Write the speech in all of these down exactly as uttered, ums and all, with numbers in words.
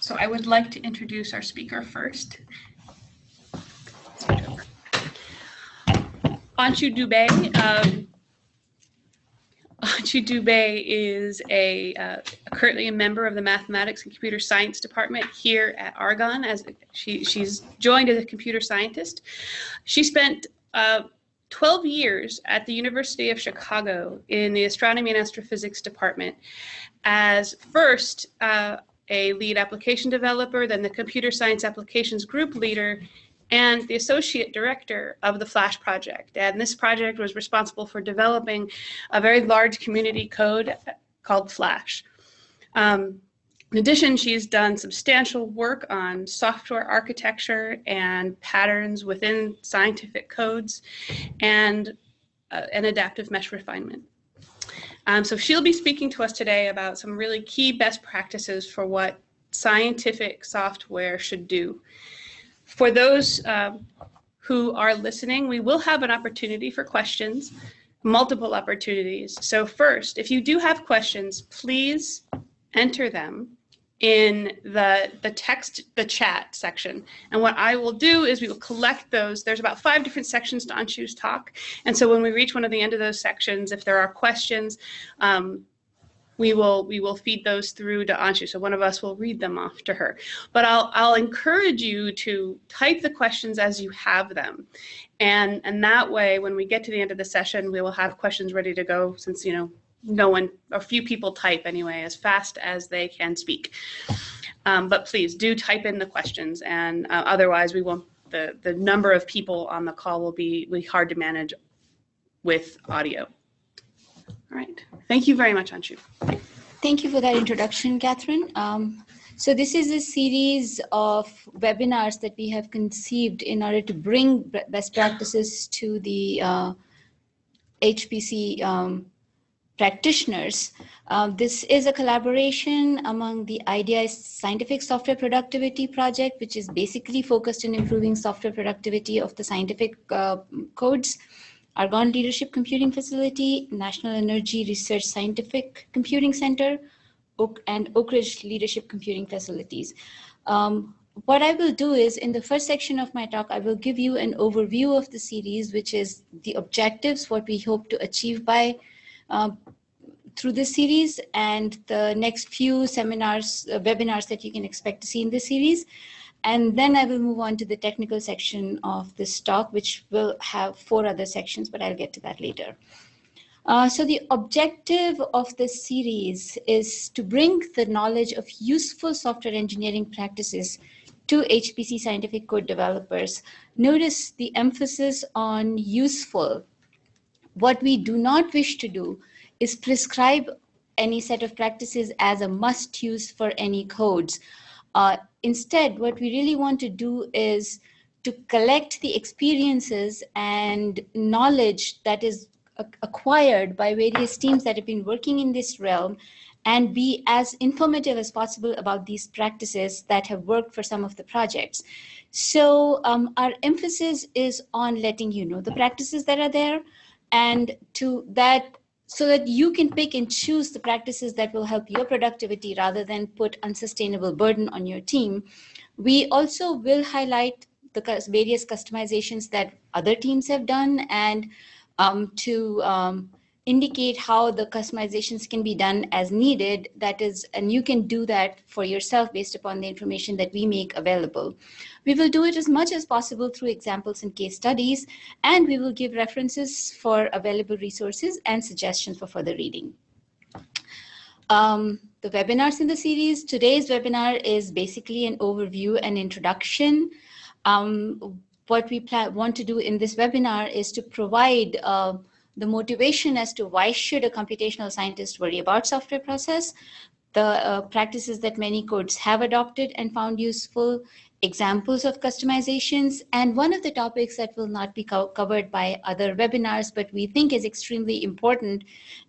So I would like to introduce our speaker first. Anshu Dubey. Um, Anshu Dubey is a uh, currently a member of the Mathematics and Computer Science Department here at Argonne. As she she's joined as a computer scientist, she spent uh, twelve years at the University of Chicago in the Astronomy and Astrophysics Department as first uh, a lead application developer, then the Computer Science Applications Group Leader, and the associate director of the Flash project. And this project was responsible for developing a very large community code called Flash. Um, in addition, she's done substantial work on software architecture and patterns within scientific codes and uh, an adaptive mesh refinement. Um, so she'll be speaking to us today about some really key best practices for what scientific software should do. For those uh, who are listening, we will have an opportunity for questions, multiple opportunities. So first, if you do have questions, please enter them in the, the text, the chat section. And what I will do is we will collect those. There's about five different sections to Anshu's talk. And so when we reach one of the end of those sections, if there are questions, um, We will we will feed those through to Anshu, so one of us will read them off to her. But I'll I'll encourage you to type the questions as you have them, and and that way when we get to the end of the session we will have questions ready to go. Since you know no one or few people type anyway as fast as they can speak, um, but please do type in the questions, and uh, otherwise we won't. The the number of people on the call will be will be hard to manage with audio. All right. Thank you very much, Anshu. Thank you for that introduction, Catherine. Um, so this is a series of webinars that we have conceived in order to bring best practices to the uh, H P C um, practitioners. Uh, this is a collaboration among the IDEAS Scientific Software Productivity Project, which is basically focused on improving software productivity of the scientific uh, codes, Argonne Leadership Computing Facility, National Energy Research Scientific Computing Center, Oak, and Oak Ridge Leadership Computing Facilities. Um, what I will do is, in the first section of my talk, I will give you an overview of the series, which is the objectives, what we hope to achieve by uh, through this series, and the next few seminars, uh, webinars that you can expect to see in this series. And then I will move on to the technical section of this talk, which will have four other sections, but I'll get to that later. Uh, so the objective of this series is to bring the knowledge of useful software engineering practices to H P C scientific code developers. Notice the emphasis on useful. What we do not wish to do is prescribe any set of practices as a must use for any codes. Uh, Instead, what we really want to do is to collect the experiences and knowledge that is acquired by various teams that have been working in this realm and be as informative as possible about these practices that have worked for some of the projects. So um, our emphasis is on letting you know the practices that are there, and to that so that you can pick and choose the practices that will help your productivity rather than put unsustainable burden on your team. We also will highlight the various customizations that other teams have done, and um, to um, indicate how the customizations can be done as needed. That is, and you can do that for yourself based upon the information that we make available. We will do it as much as possible through examples and case studies, and we will give references for available resources and suggestions for further reading. Um, the webinars in the series, today's webinar is basically an overview and introduction. Um, what we plan, want to do in this webinar is to provide uh, the motivation as to why should a computational scientist worry about software process, the uh, practices that many codes have adopted and found useful, examples of customizations, and one of the topics that will not be co covered by other webinars, but we think is extremely important,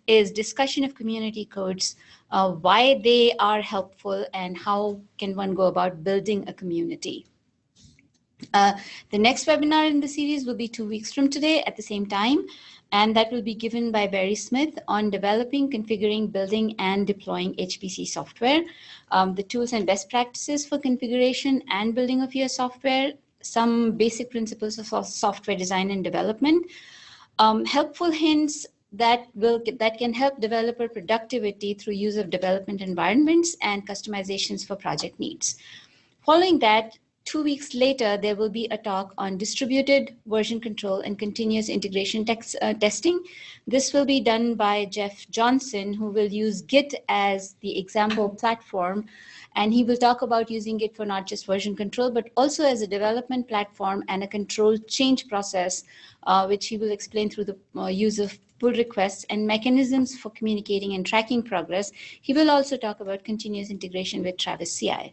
is discussion of community codes, uh, why they are helpful, and how can one go about building a community. Uh, the next webinar in the series will be two weeks from today at the same time. and that will be given by Barry Smith on developing, configuring, building, and deploying H P C software, um, the tools and best practices for configuration and building of your software, some basic principles of software design and development, um, helpful hints that will that can help developer productivity through use of development environments and customizations for project needs. Following that, two weeks later, there will be a talk on distributed version control and continuous integration tex, uh, testing. This will be done by Jeff Johnson, who will use Git as the example platform. And he will talk about using Git for not just version control, but also as a development platform and a control change process, uh, which he will explain through the uh, use of pull requests and mechanisms for communicating and tracking progress. He will also talk about continuous integration with Travis C I.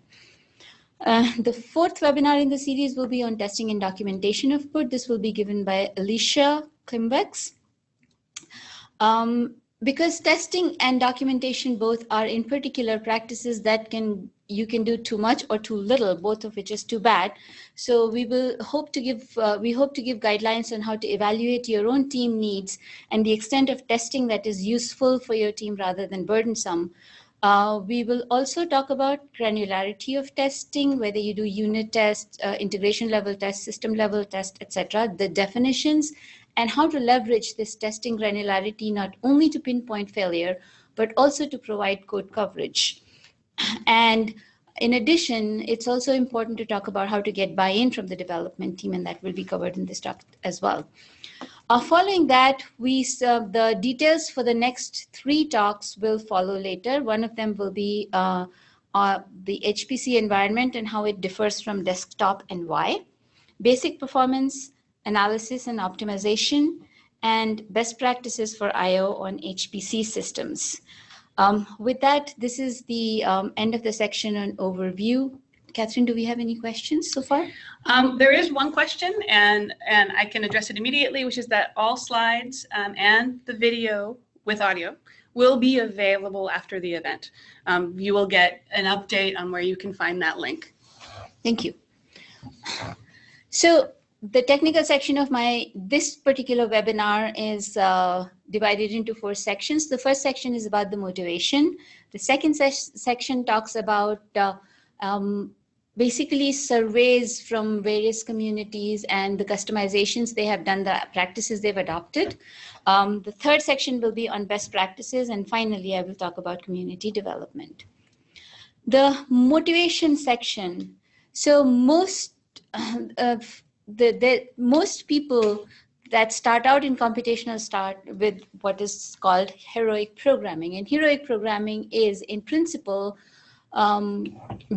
Uh, the fourth webinar in the series will be on testing and documentation of P U D. This will be given by Alicia Klimbecks. Um, because testing and documentation both are in particular practices that can you can do too much or too little, both of which is too bad. So we will hope to give uh, we hope to give guidelines on how to evaluate your own team needs and the extent of testing that is useful for your team rather than burdensome. Uh, we will also talk about granularity of testing, whether you do unit tests, uh, integration level tests, system level tests, et cetera, the definitions, and how to leverage this testing granularity not only to pinpoint failure, but also to provide code coverage. And in addition, it's also important to talk about how to get buy-in from the development team, and that will be covered in this talk as well. Uh, following that, we uh, the details for the next three talks will follow later. One of them will be uh, uh, the H P C environment and how it differs from desktop and why, basic performance analysis and optimization, and best practices for I O on H P C systems. Um, with that, this is the um, end of the section on overview. Catherine, do we have any questions so far? Um, there is one question, and, and I can address it immediately, which is that all slides um, and the video with audio will be available after the event. Um, you will get an update on where you can find that link. Thank you. So the technical section of my this particular webinar is uh, divided into four sections. The first section is about the motivation. The second se section talks about uh, um, basically surveys from various communities and the customizations they have done, the practices they've adopted. Um, the third section will be on best practices, and finally I will talk about community development. The motivation section. So most of the, the most people that start out in computational start with what is called heroic programming, and heroic programming is in principle Um,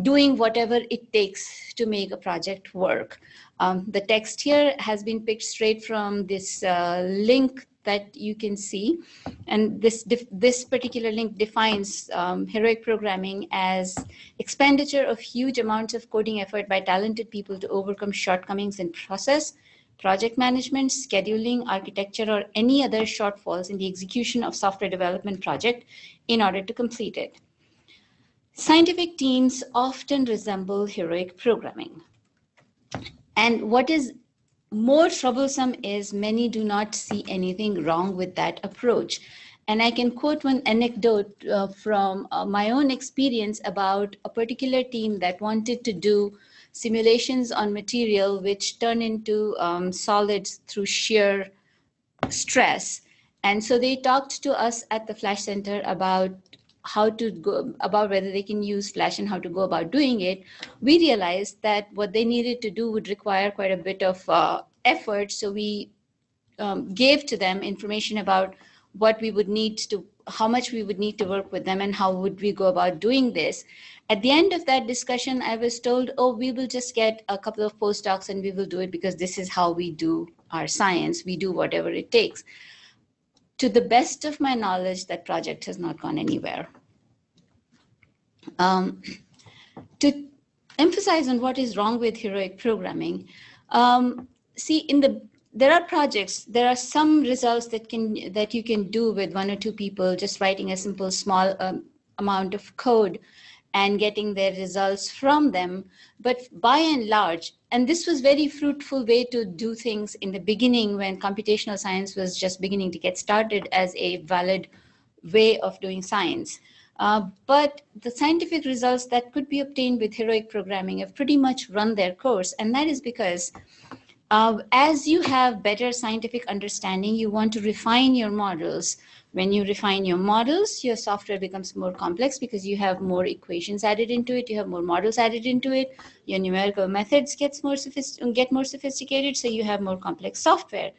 doing whatever it takes to make a project work. Um, the text here has been picked straight from this uh, link that you can see, and this this particular link defines um, heroic programming as expenditure of huge amounts of coding effort by talented people to overcome shortcomings in process, project management, scheduling, architecture, or any other shortfalls in the execution of software development project in order to complete it. Scientific teams often resemble heroic programming. And what is more troublesome is many do not see anything wrong with that approach. And I can quote one anecdote uh, from uh, my own experience about a particular team that wanted to do simulations on material which turn into um, solids through shear stress. And so they talked to us at the Flash Center about how to go about whether they can use Flash and how to go about doing it. We realized that what they needed to do would require quite a bit of uh, effort. So we um, gave to them information about what we would need to, how much we would need to work with them and how would we go about doing this. At the end of that discussion, I was told, oh, we will just get a couple of postdocs and we will do it because this is how we do our science. We do whatever it takes. To the best of my knowledge, that project has not gone anywhere. Um, to emphasize on what is wrong with heroic programming, um, see, in the there are projects, there are some results that can that you can do with one or two people just writing a simple small um, amount of code, and getting their results from them. But by and large, and this was very fruitful way to do things in the beginning when computational science was just beginning to get started as a valid way of doing science. Uh, but the scientific results that could be obtained with heroic programming have pretty much run their course. And that is because uh, as you have better scientific understanding, you want to refine your models. When you refine your models, your software becomes more complex because you have more equations added into it, you have more models added into it, your numerical methods gets more sophistic- get more sophisticated, so you have more complex software.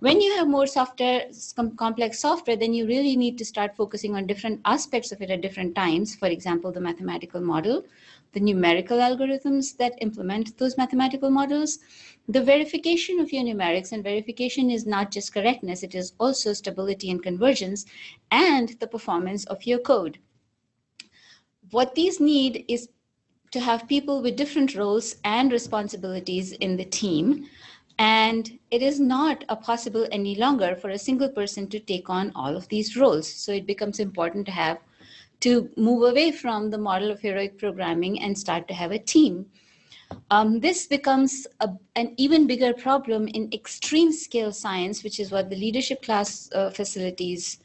When you have more software, some complex software, then you really need to start focusing on different aspects of it at different times. For example, the mathematical model, the numerical algorithms that implement those mathematical models, the verification of your numerics, and verification is not just correctness, it is also stability and convergence, and the performance of your code. What these need is to have people with different roles and responsibilities in the team. And it is not possible any longer for a single person to take on all of these roles. So it becomes important to have to move away from the model of heroic programming and start to have a team. Um, this becomes a, an even bigger problem in extreme scale science, which is what the leadership class uh, facilities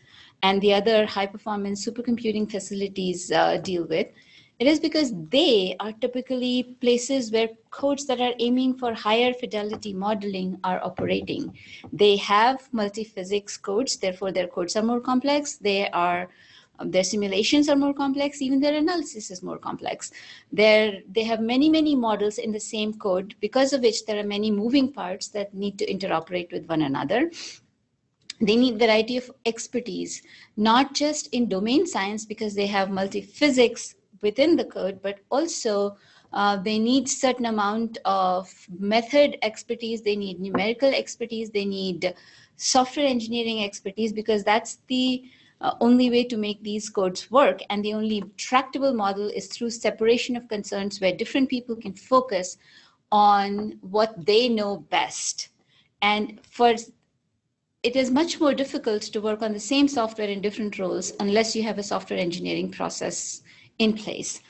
and the other high performance supercomputing facilities uh, deal with. It is because they are typically places where codes that are aiming for higher fidelity modeling are operating. They have multi-physics codes, therefore their codes are more complex. They are, their simulations are more complex, even their analysis is more complex. They're, they have many, many models in the same code, because of which there are many moving parts that need to interoperate with one another. They need variety of expertise, not just in domain science, because they have multi-physics within the code, but also uh, they need certain amount of method expertise, they need numerical expertise, they need software engineering expertise, because that's the uh, only way to make these codes work. And the only tractable model is through separation of concerns, where different people can focus on what they know best. And for it is much more difficult to work on the same software in different roles unless you have a software engineering process in place.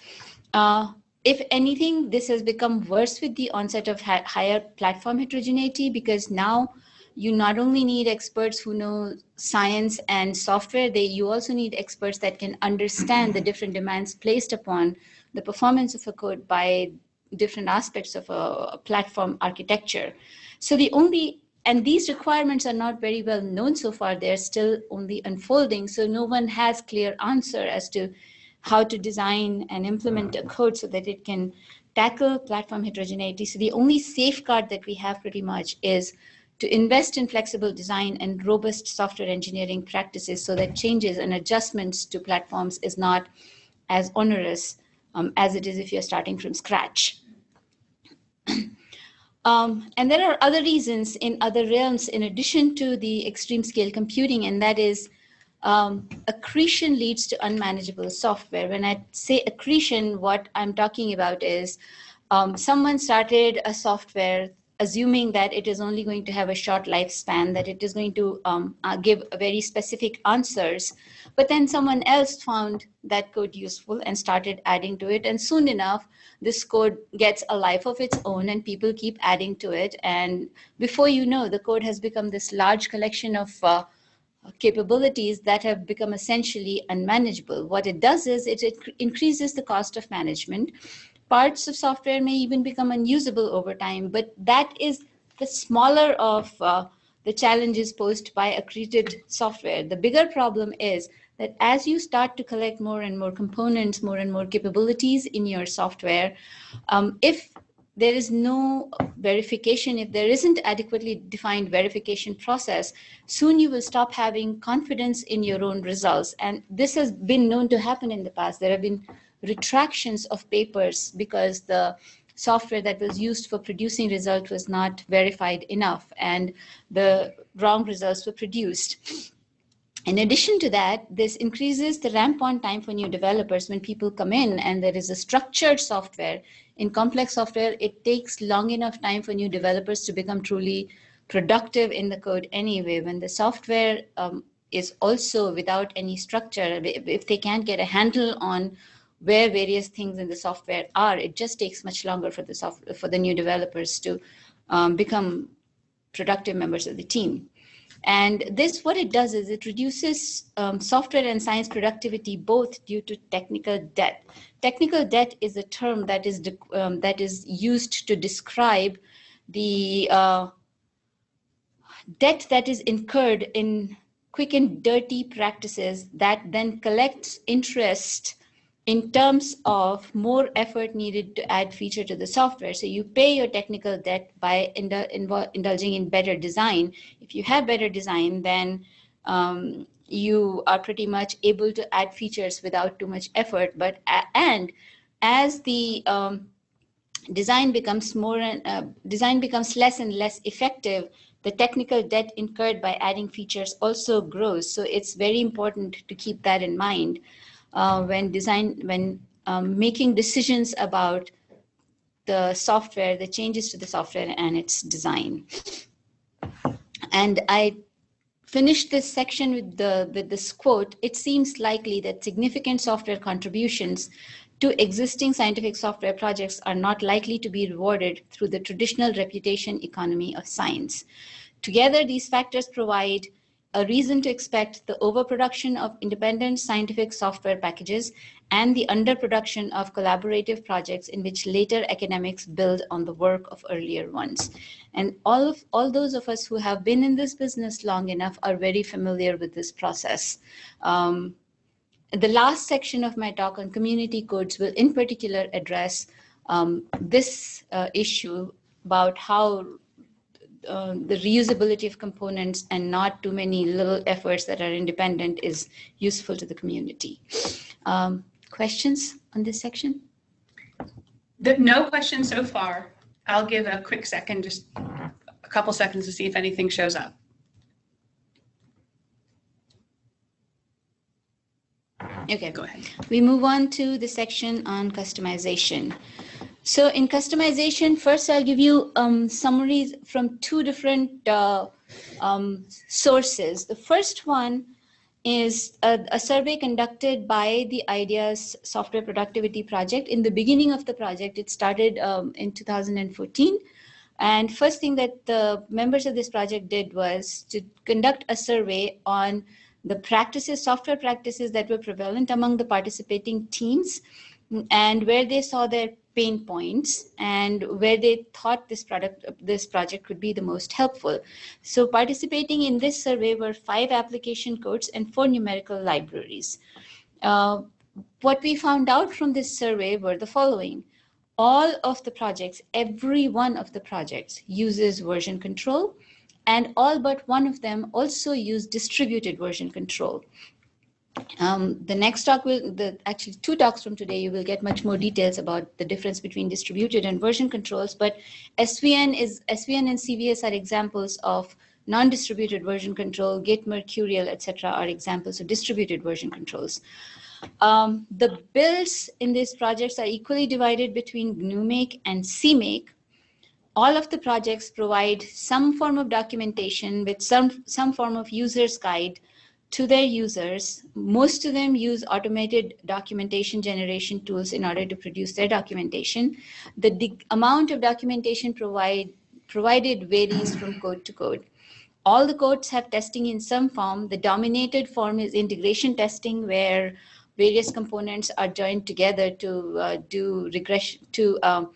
Uh, if anything, this has become worse with the onset of higher platform heterogeneity, because now you not only need experts who know science and software, they, you also need experts that can understand the different demands placed upon the performance of a code by different aspects of a, a platform architecture. So the only, and these requirements are not very well known so far, they're still only unfolding. So no one has clear answer as to how to design and implement a code so that it can tackle platform heterogeneity. So the only safeguard that we have pretty much is to invest in flexible design and robust software engineering practices so that changes and adjustments to platforms is not as onerous um, as it is if you're starting from scratch. Um, and there are other reasons in other realms in addition to the extreme scale computing, and that is Um, accretion leads to unmanageable software. When I say accretion, what I'm talking about is um, someone started a software assuming that it is only going to have a short lifespan, that it is going to um, uh, give very specific answers, but then someone else found that code useful and started adding to it, and soon enough this code gets a life of its own and people keep adding to it, and before you know, the code has become this large collection of uh, capabilities that have become essentially unmanageable. What it does is it, it increases the cost of management. Parts of software may even become unusable over time, but that is the smaller of uh, the challenges posed by accreted software. The bigger problem is that as you start to collect more and more components, more and more capabilities in your software, um, if there is no verification, if there isn't adequately defined verification process, soon you will stop having confidence in your own results. And this has been known to happen in the past. There have been retractions of papers because the software that was used for producing result was not verified enough and the wrong results were produced. In addition to that, this increases the ramp on time for new developers. When people come in and there is a structured software, in complex software, it takes long enough time for new developers to become truly productive in the code anyway. When the software um, is also without any structure, if they can't get a handle on where various things in the software are. It just takes much longer for the software, for the new developers to um, become productive members of the team. And this, what it does is it reduces um, software and science productivity both due to technical debt. Technical debt is a term that is um, that is used to describe the uh, debt that is incurred in quick and dirty practices that then collects interest in terms of more effort needed to add feature to the software. So you pay your technical debt by indul indulging in better design. If you have better design, then um, you are pretty much able to add features without too much effort. But and as the um, design becomes more and uh, design becomes less and less effective, the technical debt incurred by adding features also grows. So it's very important to keep that in mind uh, when design, when um, making decisions about the software, the changes to the software and its design. And I finished this section with the with this quote. It seems likely that significant software contributions to existing scientific software projects are not likely to be rewarded through the traditional reputation economy of science. Together, these factors provide a reason to expect the overproduction of independent scientific software packages and the underproduction of collaborative projects in which later academics build on the work of earlier ones. And all of all those of us who have been in this business long enough are very familiar with this process. Um, The last section of my talk on community codes will in particular address um, this uh, issue about how uh, the reusability of components and not too many little efforts that are independent is useful to the community. Um, questions on this section? No questions so far. I'll give a quick second, just a couple seconds to see if anything shows up. Okay, go ahead. We move on to the section on customization. So in customization, first I'll give you um, summaries from two different uh, um, sources. The first one is a, a survey conducted by the IDEAS Software Productivity Project. In the beginning of the project, it started um, in two thousand fourteen. And first thing that the members of this project did was to conduct a survey on the practices, software practices that were prevalent among the participating teams and where they saw their pain points and where they thought this product, this project could be the most helpful. So participating in this survey were five application codes and four numerical libraries. Uh, what we found out from this survey were the following. All of the projects, every one of the projects uses version control, and all but one of them also use distributed version control. Um, the next talk will, the, actually two talks from today, you will get much more details about the difference between distributed and version controls, but S V N, is, S V N and C V S are examples of non-distributed version control, Git, Mercurial, et cetera are examples of distributed version controls. Um, the builds in these projects are equally divided between G N U Make and CMake. All of the projects provide some form of documentation with some, some form of user's guide to their users. Most of them use automated documentation generation tools in order to produce their documentation. The, the amount of documentation provide, provided varies from code to code. All the codes have testing in some form. The dominated form is integration testing, where various components are joined together to uh, do regression, to um,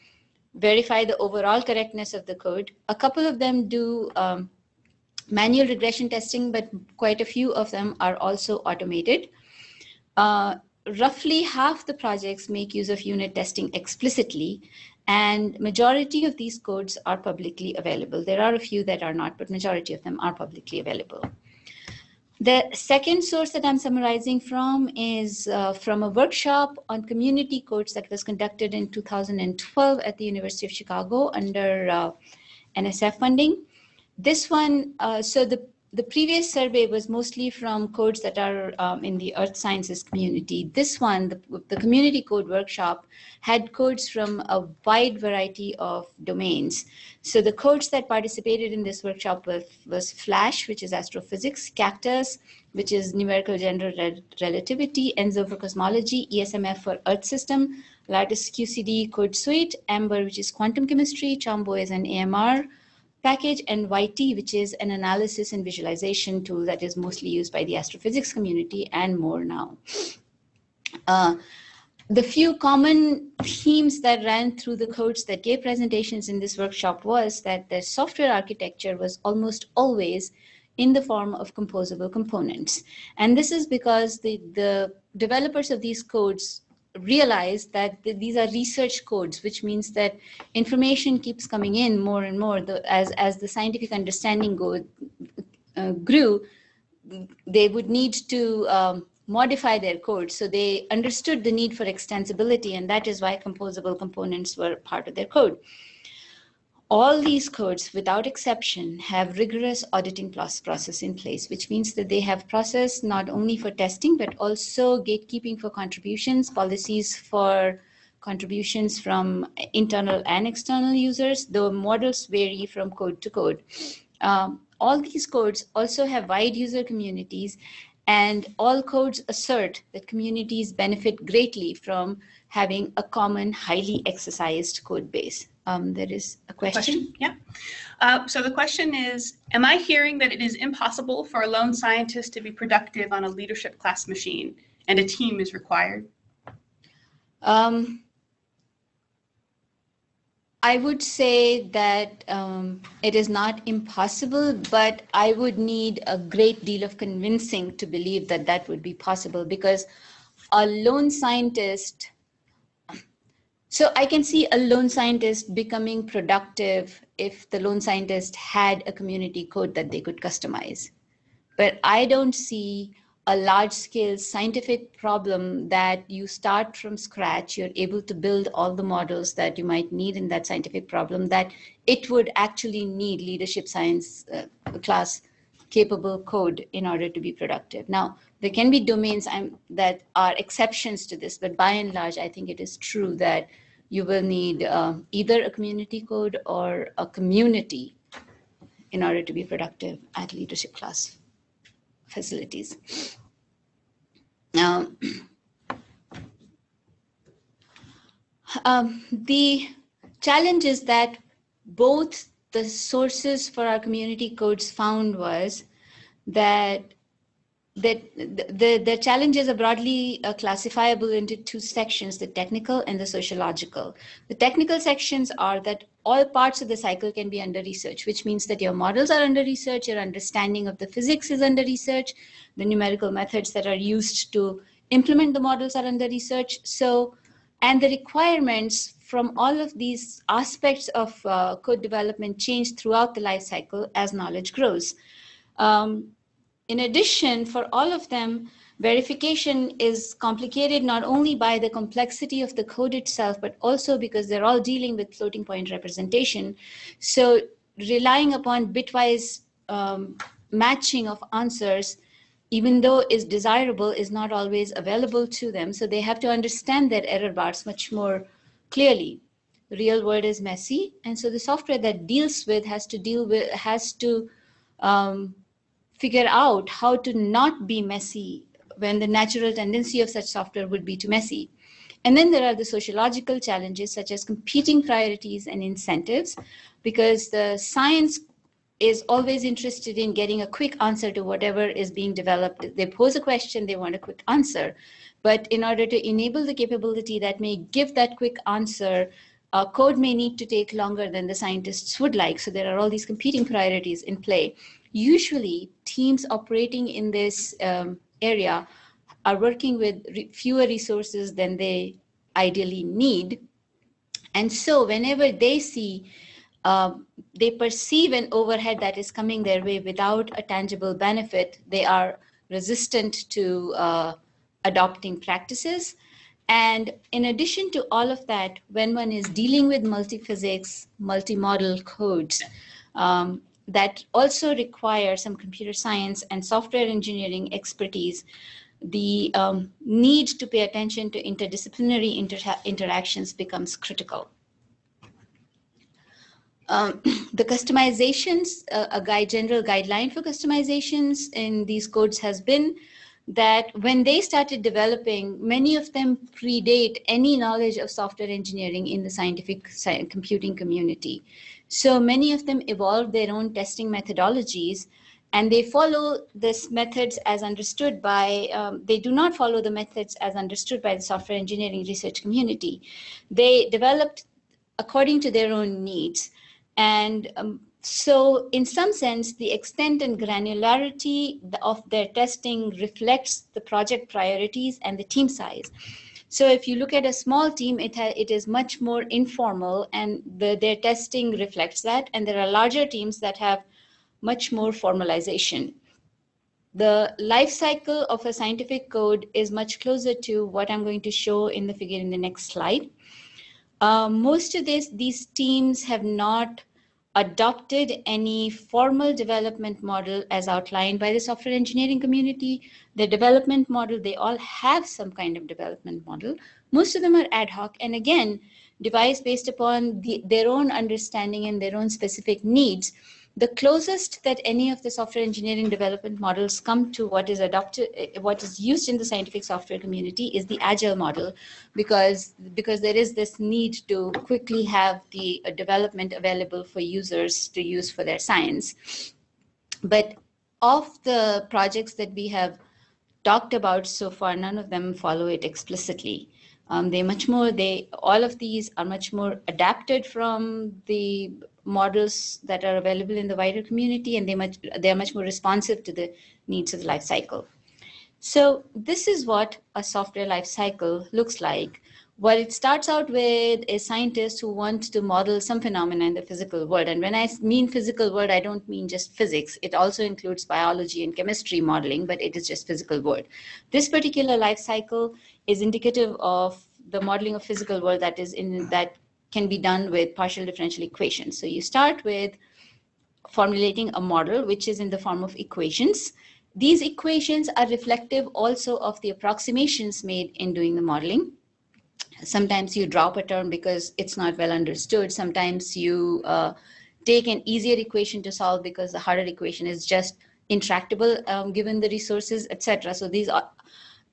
verify the overall correctness of the code. A couple of them do um, manual regression testing, but quite a few of them are also automated. Uh, roughly half the projects make use of unit testing explicitly, and majority of these codes are publicly available. There are a few that are not, but majority of them are publicly available. The second source that I'm summarizing from is uh, from a workshop on community codes that was conducted in two thousand twelve at the University of Chicago under uh, N S F funding. This one, uh, so the the previous survey was mostly from codes that are um, in the earth sciences community. This one, the, the community code workshop, had codes from a wide variety of domains. So the codes that participated in this workshop was, was Flash, which is astrophysics, CACTUS, which is numerical general rel relativity, Enzo for cosmology, E S M F for earth system, Lattice Q C D code suite, AMBER, which is quantum chemistry, CHOMBO is an A M R package, and Y T, which is an analysis and visualization tool that is mostly used by the astrophysics community and more now. Uh, the few common themes that ran through the codes that gave presentations in this workshop was that the software architecture was almost always in the form of composable components. And this is because the, the developers of these codes realize that these are research codes, which means that information keeps coming in more and more. The, as, as the scientific understanding go, uh, grew, they would need to um, modify their code. So they understood the need for extensibility, and that is why composable components were part of their code. All these codes, without exception, have rigorous auditing process in place, which means that they have process not only for testing, but also gatekeeping for contributions, policies for contributions from internal and external users, though models vary from code to code. Um, all these codes also have wide user communities, and all codes assert that communities benefit greatly from having a common, highly exercised code base. Um, there is a question. question? Yeah. Uh, so the question is, am I hearing that it is impossible for a lone scientist to be productive on a leadership class machine and a team is required? Um, I would say that um, it is not impossible, but I would need a great deal of convincing to believe that that would be possible, because a lone scientist So I can see a lone scientist becoming productive if the lone scientist had a community code that they could customize. But I don't see a large-scale scientific problem that you start from scratch, you're able to build all the models that you might need in that scientific problem, that it would actually need leadership science uh, class capable code in order to be productive. Now, there can be domains I'm, that are exceptions to this, but by and large, I think it is true that you will need uh, either a community code or a community in order to be productive at leadership class facilities. Now, um, the challenge is that both the sources for our community codes found was that that the, the challenges are broadly uh, classifiable into two sections, the technical and the sociological. The technical sections are that all parts of the cycle can be under research, which means that your models are under research, your understanding of the physics is under research, the numerical methods that are used to implement the models are under research. So, and the requirements from all of these aspects of uh, code development change throughout the life cycle as knowledge grows. Um, In addition, for all of them, verification is complicated not only by the complexity of the code itself, but also because they're all dealing with floating point representation. So relying upon bitwise um, matching of answers, even though is desirable, is not always available to them. So they have to understand their error bars much more clearly. The real world is messy. And so the software that deals with has to deal with, has to, um, figure out how to not be messy when the natural tendency of such software would be to messy. And then there are the sociological challenges, such as competing priorities and incentives, because the science is always interested in getting a quick answer to whatever is being developed. They pose a question, they want a quick answer. But in order to enable the capability that may give that quick answer, Uh, code may need to take longer than the scientists would like. So there are all these competing priorities in play. Usually teams operating in this um, area are working with re fewer resources than they ideally need. And so whenever they see, uh, they perceive an overhead that is coming their way without a tangible benefit, they are resistant to uh, adopting practices. And in addition to all of that, when one is dealing with multi-physics, multi-model codes, um, that also require some computer science and software engineering expertise, the um, need to pay attention to interdisciplinary inter interactions becomes critical. Um, the customizations, uh, a guide, general guideline for customizations in these codes has been that when they started developing, many of them predate any knowledge of software engineering in the scientific computing community. So many of them evolved their own testing methodologies, and they follow this methods as understood by, um, they do not follow the methods as understood by the software engineering research community. They developed according to their own needs. And um, so in some sense, the extent and granularity of their testing reflects the project priorities and the team size. So if you look at a small team, it, ha it is much more informal, and the, their testing reflects that. And there are larger teams that have much more formalization. The life cycle of a scientific code is much closer to what I'm going to show in the figure in the next slide. Uh, most of this, these teams have not adopted any formal development model as outlined by the software engineering community. The development model, they all have some kind of development model. Most of them are ad hoc, and again, devised based upon the, their own understanding and their own specific needs. The closest that any of the software engineering development models come to what is adopted, what is used in the scientific software community is the agile model, because, because there is this need to quickly have the development available for users to use for their science. But of the projects that we have talked about so far, none of them follow it explicitly. Um, they much more, they, all of these are much more adapted from the models that are available in the wider community, and they much they are much more responsive to the needs of the life cycle. So this is what a software life cycle looks like. What it starts out with is scientists who want to model some phenomena in the physical world. And when I mean physical world, I don't mean just physics. It also includes biology and chemistry modeling, but it is just physical world. This particular life cycle is indicative of the modeling of physical world that is in that can be done with partial differential equations. So you start with formulating a model, which is in the form of equations. These equations are reflective also of the approximations made in doing the modeling. Sometimes you drop a term because it's not well understood. Sometimes you uh, take an easier equation to solve because the harder equation is just intractable um, given the resources, et cetera. So these are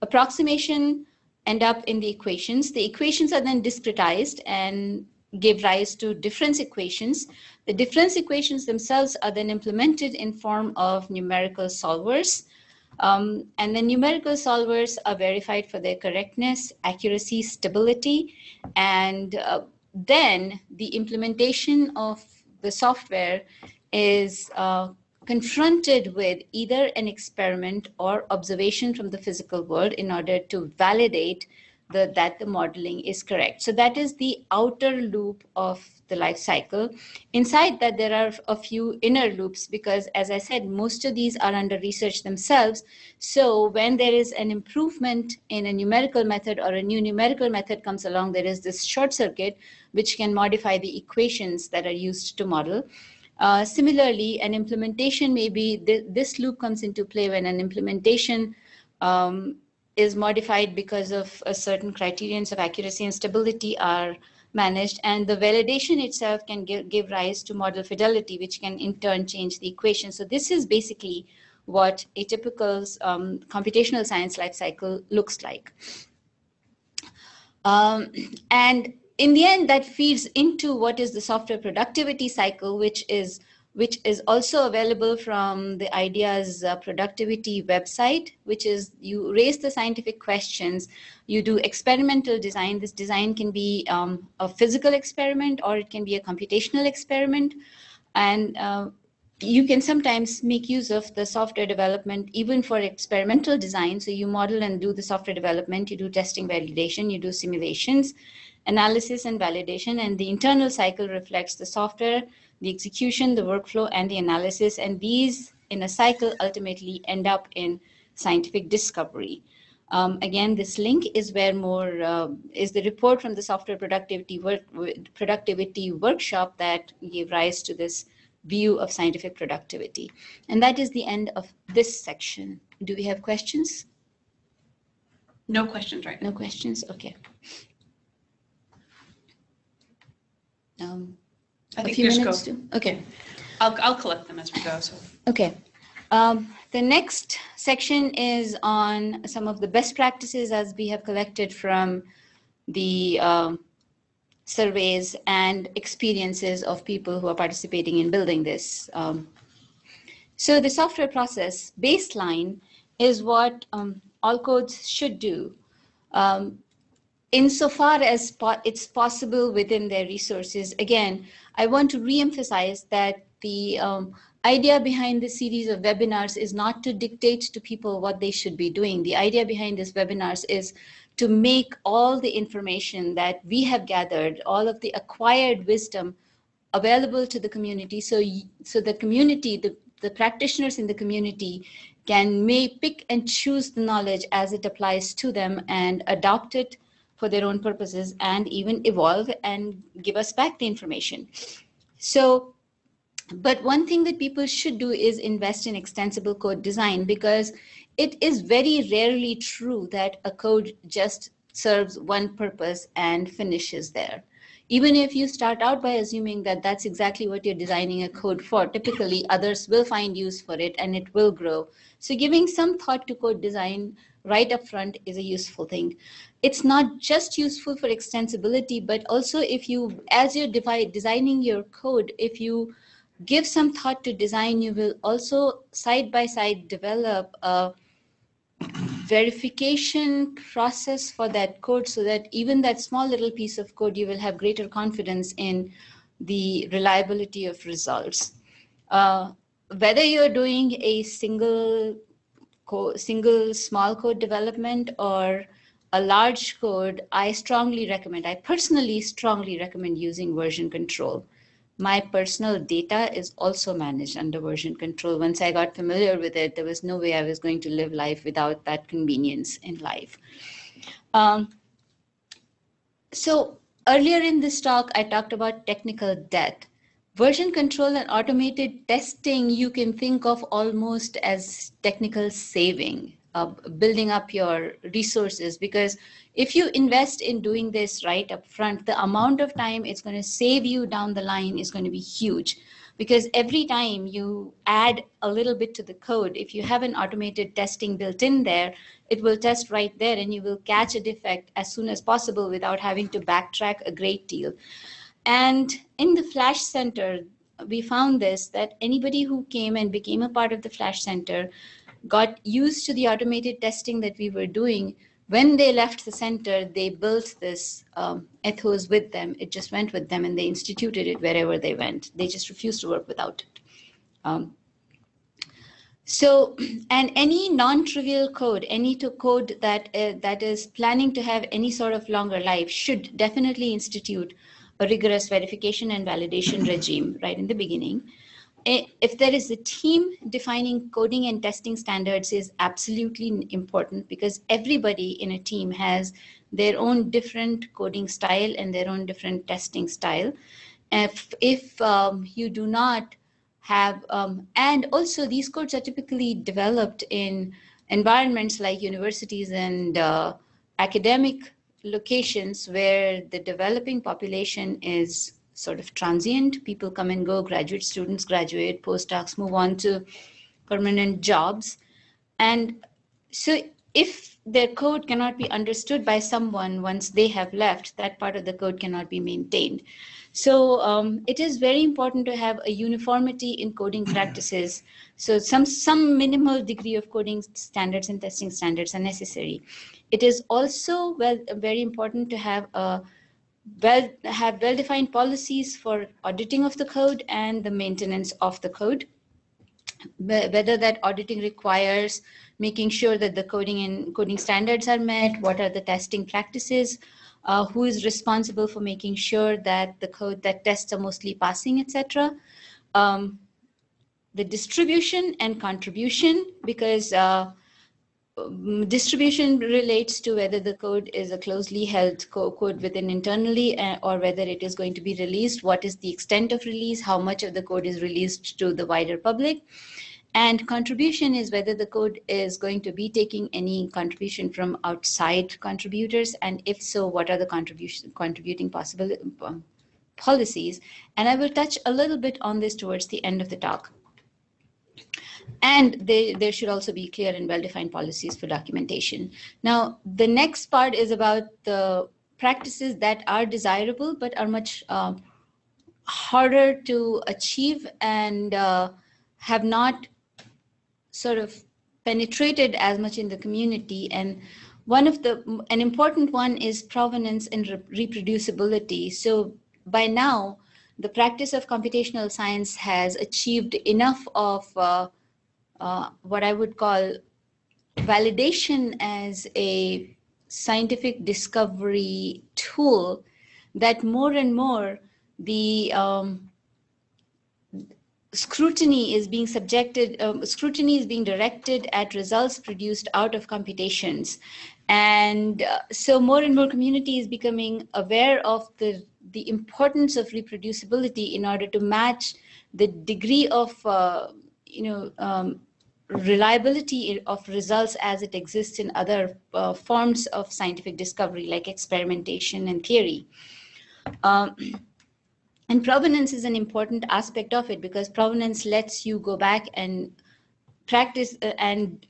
approximation end up in the equations. The equations are then discretized and give rise to difference equations. The difference equations themselves are then implemented in form of numerical solvers. Um, and the numerical solvers are verified for their correctness, accuracy, stability. And uh, then the implementation of the software is uh, confronted with either an experiment or observation from the physical world in order to validate the, that the modeling is correct. So that is the outer loop of the life cycle. Inside that, there are a few inner loops because, as I said, most of these are under research themselves. So when there is an improvement in a numerical method or a new numerical method comes along, there is this short circuit which can modify the equations that are used to model. Uh, similarly, an implementation may be, th this loop comes into play when an implementation um, is modified because of a certain criterions of accuracy and stability are managed, and the validation itself can give, give rise to model fidelity, which can in turn change the equation. So this is basically what a typical um, computational science life cycle looks like. Um, and in the end, that feeds into what is the software productivity cycle, which is which is also available from the IDEAS uh, productivity website, which is you raise the scientific questions, you do experimental design. This design can be um, a physical experiment, or it can be a computational experiment. And uh, you can sometimes make use of the software development even for experimental design. So you model and do the software development, you do testing validation, you do simulations, analysis and validation, and the internal cycle reflects the software, the execution, the workflow, and the analysis. And these in a cycle ultimately end up in scientific discovery. Um, again, this link is where more uh, is the report from the software productivity work productivity workshop that gave rise to this view of scientific productivity. And that is the end of this section. Do we have questions? No questions right now. No questions, okay. Um, I think a few minutes too? Okay. I'll, I'll collect them as we go. So. Okay. Um, the next section is on some of the best practices as we have collected from the uh, surveys and experiences of people who are participating in building this. Um, so the software process baseline is what um, all codes should do um, insofar as po it's possible within their resources. Again, I want to re-emphasize that the um, idea behind this series of webinars is not to dictate to people what they should be doing. The idea behind this webinars is to make all the information that we have gathered, all of the acquired wisdom available to the community, so, so the community, the, the practitioners in the community can may pick and choose the knowledge as it applies to them and adopt it for their own purposes and even evolve and give us back the information. So, but one thing that people should do is invest in extensible code design, because it is very rarely true that a code just serves one purpose and finishes there. Even if you start out by assuming that that's exactly what you're designing a code for, typically others will find use for it and it will grow. So giving some thought to code design right up front is a useful thing. It's not just useful for extensibility, but also if you, as you're designing your code, if you give some thought to design, you will also side by side develop a verification process for that code, so that even that small little piece of code, you will have greater confidence in the reliability of results. Uh, whether you're doing a single single small code development or a large code, I strongly recommend, I personally strongly recommend using version control. My personal data is also managed under version control. Once I got familiar with it, there was no way I was going to live life without that convenience in life. Um, so earlier in this talk, I talked about technical debt. Version control and automated testing, you can think of almost as technical saving, uh, building up your resources, because if you invest in doing this right up front, the amount of time it's going to save you down the line is going to be huge, because every time you add a little bit to the code, if you have an automated testing built in there, it will test right there and you will catch a defect as soon as possible without having to backtrack a great deal. And in the Flash Center, we found this, that anybody who came and became a part of the Flash Center got used to the automated testing that we were doing. When they left the center, they built this um, ethos with them. It just went with them and they instituted it wherever they went. They just refused to work without it. Um, so, and any non-trivial code, any to code that, uh, that is planning to have any sort of longer life should definitely institute a rigorous verification and validation regime right in the beginning. If there is a team, defining coding and testing standards is absolutely important, because everybody in a team has their own different coding style and their own different testing style. If, if um, you do not have, um, and also these codes are typically developed in environments like universities and uh, academic locations where the developing population is sort of transient. People come and go, graduate students graduate, postdocs move on to permanent jobs. And so if their code cannot be understood by someone once they have left, that part of the code cannot be maintained. So um, it is very important to have a uniformity in coding practices. So some, some minimal degree of coding standards and testing standards are necessary. It is also well, very important to have a Well, have well-defined policies for auditing of the code and the maintenance of the code, whether that auditing requires making sure that the coding and coding standards are met, what are the testing practices, uh, who is responsible for making sure that the code that tests are mostly passing, et cetera. Um, the distribution and contribution, because uh, distribution relates to whether the code is a closely held co code within internally uh, or whether it is going to be released, what is the extent of release, how much of the code is released to the wider public. And contribution is whether the code is going to be taking any contribution from outside contributors, and if so, what are the contribution contributing possible um, policies. And I will touch a little bit on this towards the end of the talk. And they, there should also be clear and well-defined policies for documentation. Now, the next part is about the practices that are desirable but are much uh, harder to achieve and uh, have not sort of penetrated as much in the community. And one of the, an important one is provenance and re reproducibility. So by now, the practice of computational science has achieved enough of uh, uh, what I would call validation as a scientific discovery tool that more and more the um, scrutiny is being subjected, um, scrutiny is being directed at results produced out of computations. And uh, so more and more community is becoming aware of the the importance of reproducibility in order to match the degree of uh, you know um, reliability of results as it exists in other uh, forms of scientific discovery like experimentation and theory. Um, and provenance is an important aspect of it because provenance lets you go back and practice and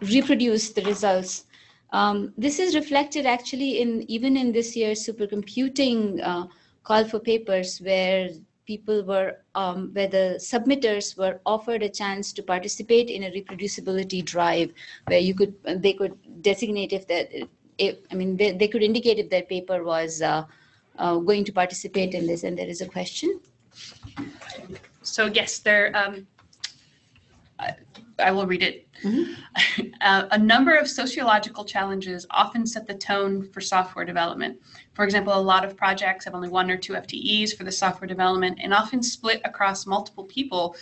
reproduce the results. Um, this is reflected actually in even in this year's supercomputing uh, call for papers, where people were, um, where the submitters were offered a chance to participate in a reproducibility drive, where you could, they could designate if that, if, I mean, they, they could indicate if their paper was uh, uh, going to participate in this. And there is a question. So yes, there. Um... I will read it. Mm-hmm. uh, a number of sociological challenges often set the tone for software development. For example, a lot of projects have only one or two F T Es for the software development and often split across multiple people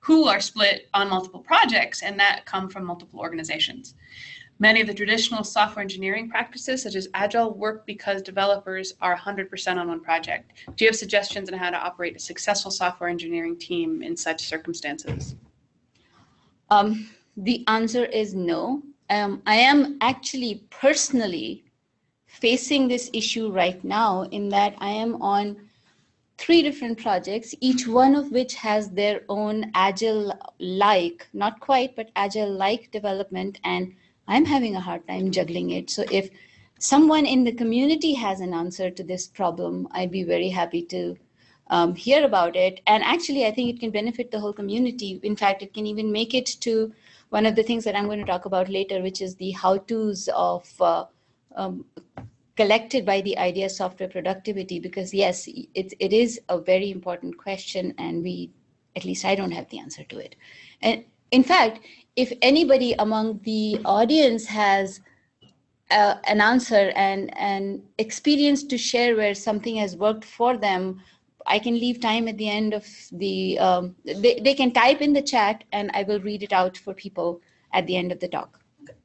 who are split on multiple projects and that come from multiple organizations. Many of the traditional software engineering practices, such as Agile, work because developers are one hundred percent on one project. Do you have suggestions on how to operate a successful software engineering team in such circumstances? Um, the answer is no. Um, I am actually personally facing this issue right now in that I am on three different projects, each one of which has their own Agile-like, not quite, but Agile-like development, and I'm having a hard time juggling it. So if someone in the community has an answer to this problem, I'd be very happy to Um, hear about it. And actually, I think it can benefit the whole community. In fact, it can even make it to one of the things that I'm going to talk about later, which is the how-tos of uh, um, collected by the IDEAS software productivity, because yes, it, it is a very important question, and we, at least I don't have the answer to it. And in fact, if anybody among the audience has Uh, an answer and an experience to share where something has worked for them, I can leave time at the end of the, um, they, they can type in the chat and I will read it out for people at the end of the talk. Okay.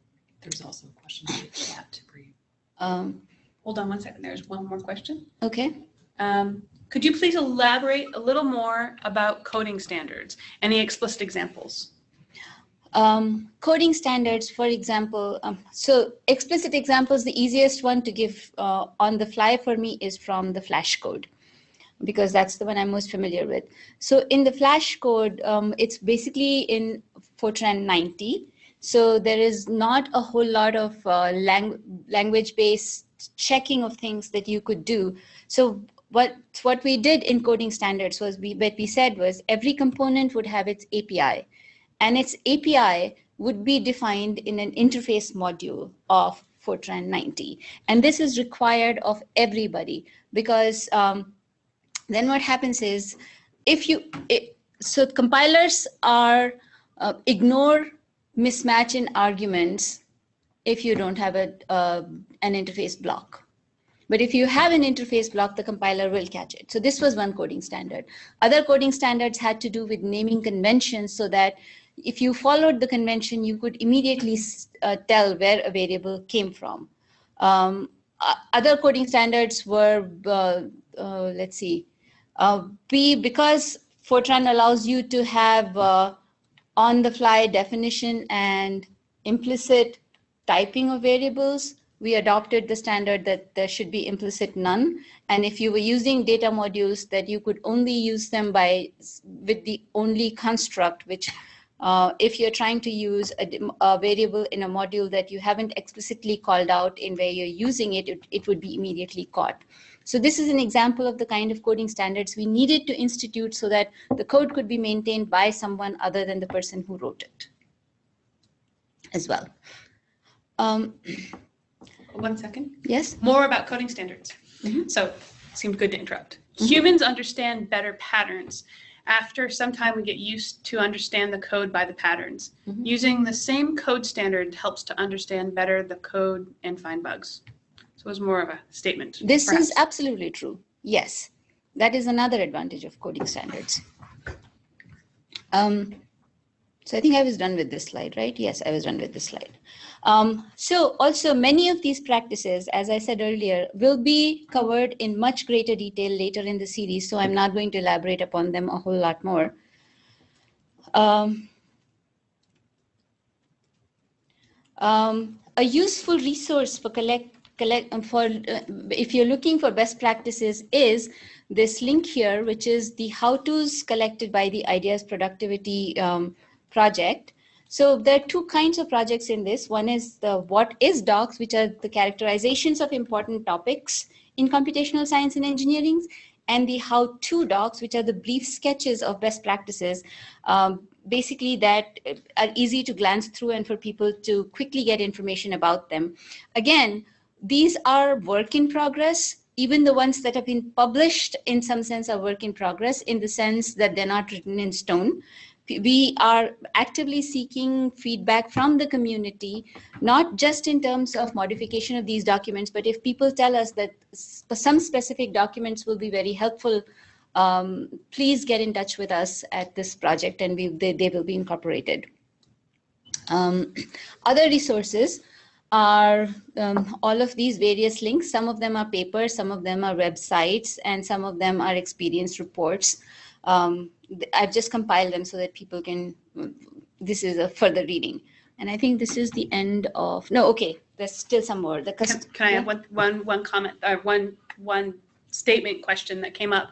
There's also a question in the chat for you. Um, Hold on one second, there's one more question. Okay. Um, could you please elaborate a little more about coding standards? Any explicit examples? Um, coding standards, for example, um, so explicit examples, the easiest one to give uh, on the fly for me is from the Flash code, because that's the one I'm most familiar with. So in the Flash code, um, it's basically in Fortran ninety. So there is not a whole lot of uh, lang language-based checking of things that you could do. So what, what we did in coding standards was, we, what we said was every component would have its A P I. And its A P I would be defined in an interface module of Fortran ninety. And this is required of everybody, because um, then what happens is, if you, it, so compilers are, uh, ignore mismatch in arguments if you don't have a, uh, an interface block. But if you have an interface block, the compiler will catch it. So this was one coding standard. Other coding standards had to do with naming conventions so that if you followed the convention, you could immediately uh, tell where a variable came from. Um, other coding standards were, uh, uh, let's see, uh, B, because Fortran allows you to have uh, on-the-fly definition and implicit typing of variables, we adopted the standard that there should be implicit none. And if you were using data modules, that you could only use them by with the only construct, which uh, if you're trying to use a, a variable in a module that you haven't explicitly called out in where you're using it, it, it would be immediately caught. So this is an example of the kind of coding standards we needed to institute so that the code could be maintained by someone other than the person who wrote it as well. Um, One second. Yes? More about coding standards. Mm-hmm. So it seemed good to interrupt. Mm-hmm. Humans understand better patterns. After some time, we get used to understand the code by the patterns. Mm-hmm. Using the same code standard helps to understand better the code and find bugs. So it was more of a statement. This perhaps. Is absolutely true. Yes. That is another advantage of coding standards. Um, So I think I was done with this slide, right? Yes, I was done with this slide. Um, so also many of these practices, as I said earlier, will be covered in much greater detail later in the series. So I'm not going to elaborate upon them a whole lot more. Um, um, a useful resource for collect, collect um, for uh, if you're looking for best practices is this link here, which is the how-tos collected by the IDEAS productivity um, project. So there are two kinds of projects in this. One is the what is docs, which are the characterizations of important topics in computational science and engineering, and the how to docs, which are the brief sketches of best practices, um, basically that are easy to glance through and for people to quickly get information about them. Again, these are work in progress. Even the ones that have been published in some sense are work in progress in the sense that they're not written in stone. We are actively seeking feedback from the community, not just in terms of modification of these documents, but if people tell us that some specific documents will be very helpful, um, please get in touch with us at this project and we, they, they will be incorporated. Um, other resources are um, all of these various links. Some of them are papers, some of them are websites, and some of them are experience reports. Um, I've just compiled them so that people can, this is a further reading. And I think this is the end of, no, okay, there's still some more. The can, can I have one, one, one comment, or one, one statement question that came up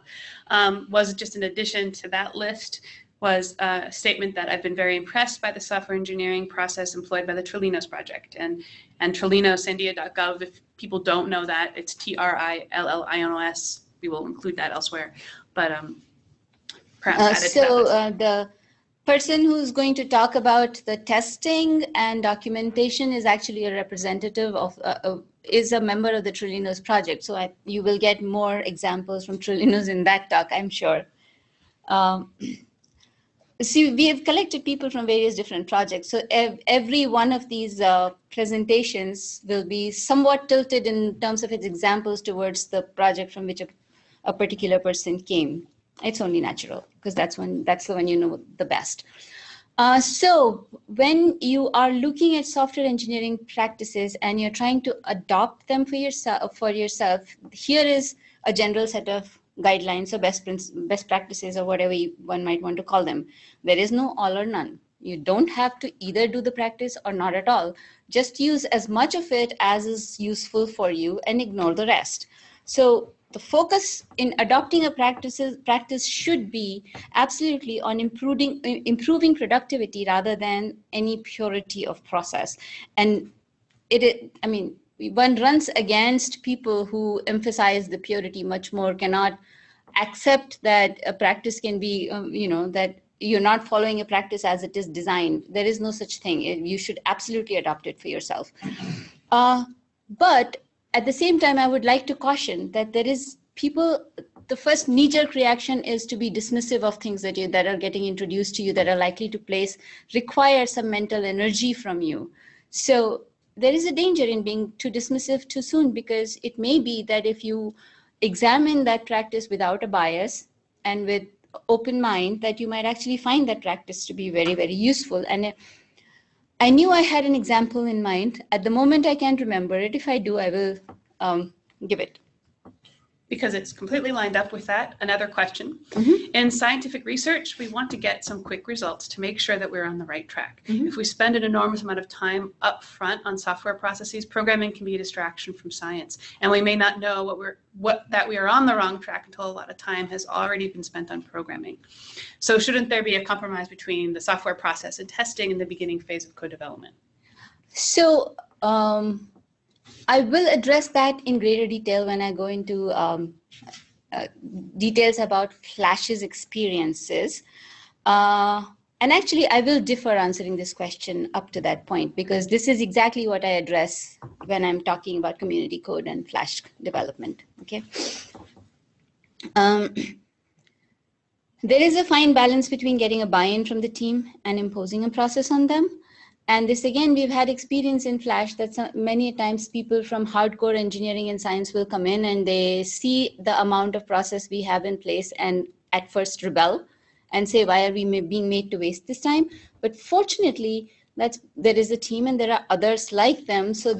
um, was just in addition to that list was a statement that I've been very impressed by the software engineering process employed by the Trilinos project. And, and Trilinos, sandia dot gov, if people don't know that, it's T R I L L I N O S. We will include that elsewhere. But um, Uh, so uh, the person who's going to talk about the testing and documentation is actually a representative of, uh, uh, is a member of the Trilinos project. So I, you will get more examples from Trilinos in that talk, I'm sure. Um, see, we have collected people from various different projects. So ev every one of these uh, presentations will be somewhat tilted in terms of its examples towards the project from which a, a particular person came. It's only natural because that's when that's the one you know the best. Uh, so when you are looking at software engineering practices and you're trying to adopt them for yourself, for yourself, here is a general set of guidelines or best best practices or whatever you, one might want to call them. There is no all or none. You don't have to either do the practice or not at all. Just use as much of it as is useful for you and ignore the rest. So the focus in adopting a practices, practice should be absolutely on improving, improving productivity rather than any purity of process. And it, it, I mean, one runs against people who emphasize the purity much more, cannot accept that a practice can be, um, you know, that you're not following a practice as it is designed. There is no such thing. You should absolutely adopt it for yourself. Uh, but at the same time, I would like to caution that there is people, the first knee-jerk reaction is to be dismissive of things that, you, that are getting introduced to you that are likely to place, require some mental energy from you. So there is a danger in being too dismissive too soon because it may be that if you examine that practice without a bias and with open mind that you might actually find that practice to be very, very useful. And I knew I had an example in mind. At the moment, I can't remember it. If I do, I will um, give it. Because it's completely lined up with that, another question. Mm-hmm. In scientific research, we want to get some quick results to make sure that we're on the right track. Mm-hmm. If we spend an enormous amount of time up front on software processes, programming can be a distraction from science. And we may not know what we're, what, that we are on the wrong track until a lot of time has already been spent on programming. So shouldn't there be a compromise between the software process and testing in the beginning phase of co-development? So, um... I will address that in greater detail when I go into um, uh, details about Flash's experiences. Uh, and actually, I will differ answering this question up to that point, because this is exactly what I address when I'm talking about community code and Flash development. Okay. Um, there is a fine balance between getting a buy-in from the team and imposing a process on them. And this, again, we've had experience in Flash that so many times people from hardcore engineering and science will come in and they see the amount of process we have in place and at first rebel and say, why are we being made to waste this time? But fortunately, that's, there is a team and there are others like them. So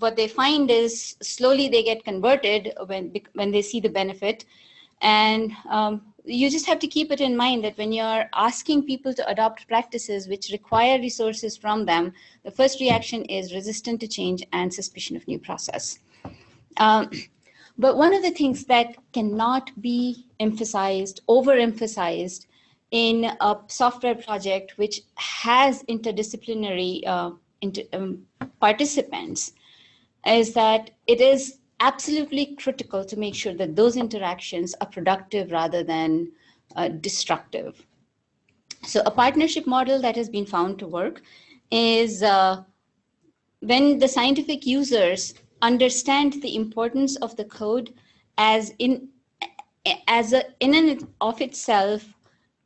what they find is slowly they get converted when, when they see the benefit. And um, you just have to keep it in mind that when you're asking people to adopt practices which require resources from them, the first reaction is resistance to change and suspicion of new process. Um, but one of the things that cannot be emphasized, overemphasized in a software project which has interdisciplinary uh, inter um, participants is that it is absolutely critical to make sure that those interactions are productive rather than uh, destructive. So a partnership model that has been found to work is uh, when the scientific users understand the importance of the code as in, as a, in and of itself,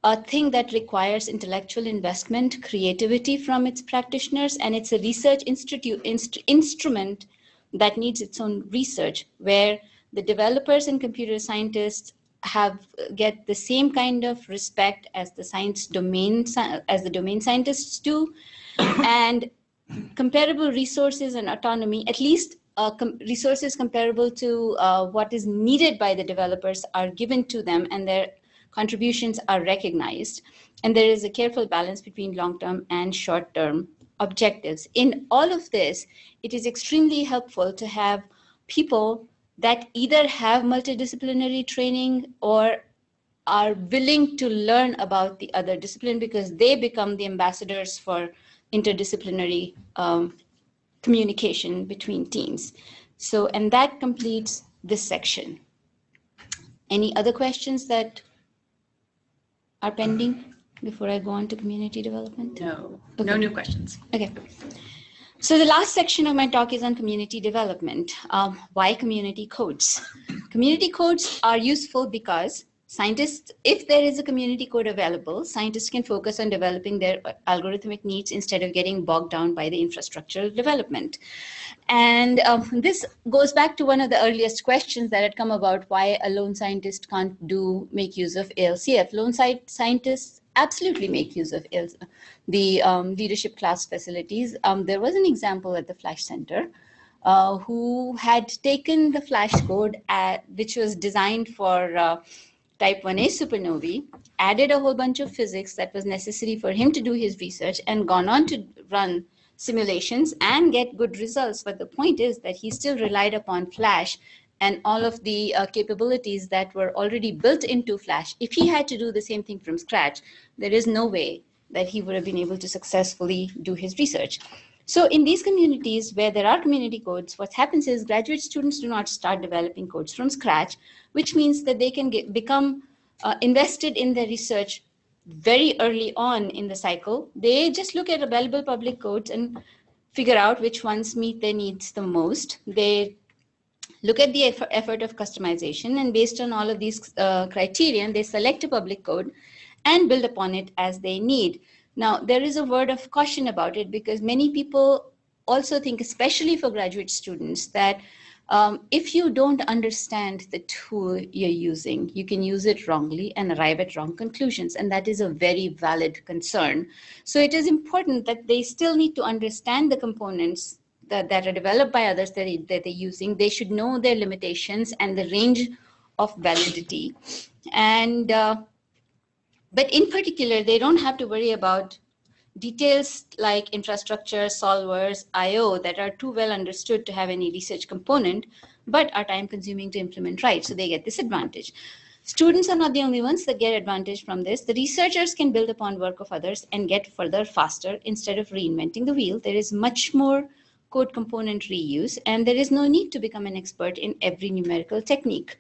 a thing that requires intellectual investment, creativity from its practitioners, and it's a research institute inst instrument that needs its own research, where the developers and computer scientists have get the same kind of respect as the science domain as the domain scientists do, and comparable resources and autonomy, at least uh, com resources comparable to uh, what is needed by the developers, are given to them, and their contributions are recognized. And there is a careful balance between long-term and short-term objectives. In all of this, it is extremely helpful to have people that either have multidisciplinary training or are willing to learn about the other discipline, because they become the ambassadors for interdisciplinary um, communication between teams. So, and that completes this section. Any other questions that are pending before I go on to community development? No, okay. No new questions. Okay. So the last section of my talk is on community development. Um, why community codes? Community codes are useful because scientists, if there is a community code available, scientists can focus on developing their algorithmic needs instead of getting bogged down by the infrastructural development. And um, this goes back to one of the earliest questions that had come about why a lone scientist can't do make use of A L C F. Lone site scientists absolutely make use of the um, leadership class facilities. Um, there was an example at the Flash Center uh, who had taken the Flash code, at, which was designed for uh, type one A supernovae, added a whole bunch of physics that was necessary for him to do his research, and gone on to run simulations and get good results. But the point is that he still relied upon Flash and all of the uh, capabilities that were already built into Flash. If he had to do the same thing from scratch, there is no way that he would have been able to successfully do his research. So in these communities where there are community codes, what happens is graduate students do not start developing codes from scratch, which means that they can get, become uh, invested in their research very early on in the cycle. They just look at available public codes and figure out which ones meet their needs the most. They look at the effort of customization, and based on all of these uh, criteria, they select a public code and build upon it as they need. Now, there is a word of caution about it, because many people also think, especially for graduate students, that Um, if you don't understand the tool you're using, you can use it wrongly and arrive at wrong conclusions, and that is a very valid concern. So it is important that they still need to understand the components that, that are developed by others that, they, that they're using. They should know their limitations and the range of validity. And, uh, but in particular, they don't have to worry about details like infrastructure, solvers, I O that are too well understood to have any research component, but are time consuming to implement right, so they get this advantage. Students are not the only ones that get advantage from this. The researchers can build upon work of others and get further faster instead of reinventing the wheel. There is much more code component reuse, and there is no need to become an expert in every numerical technique.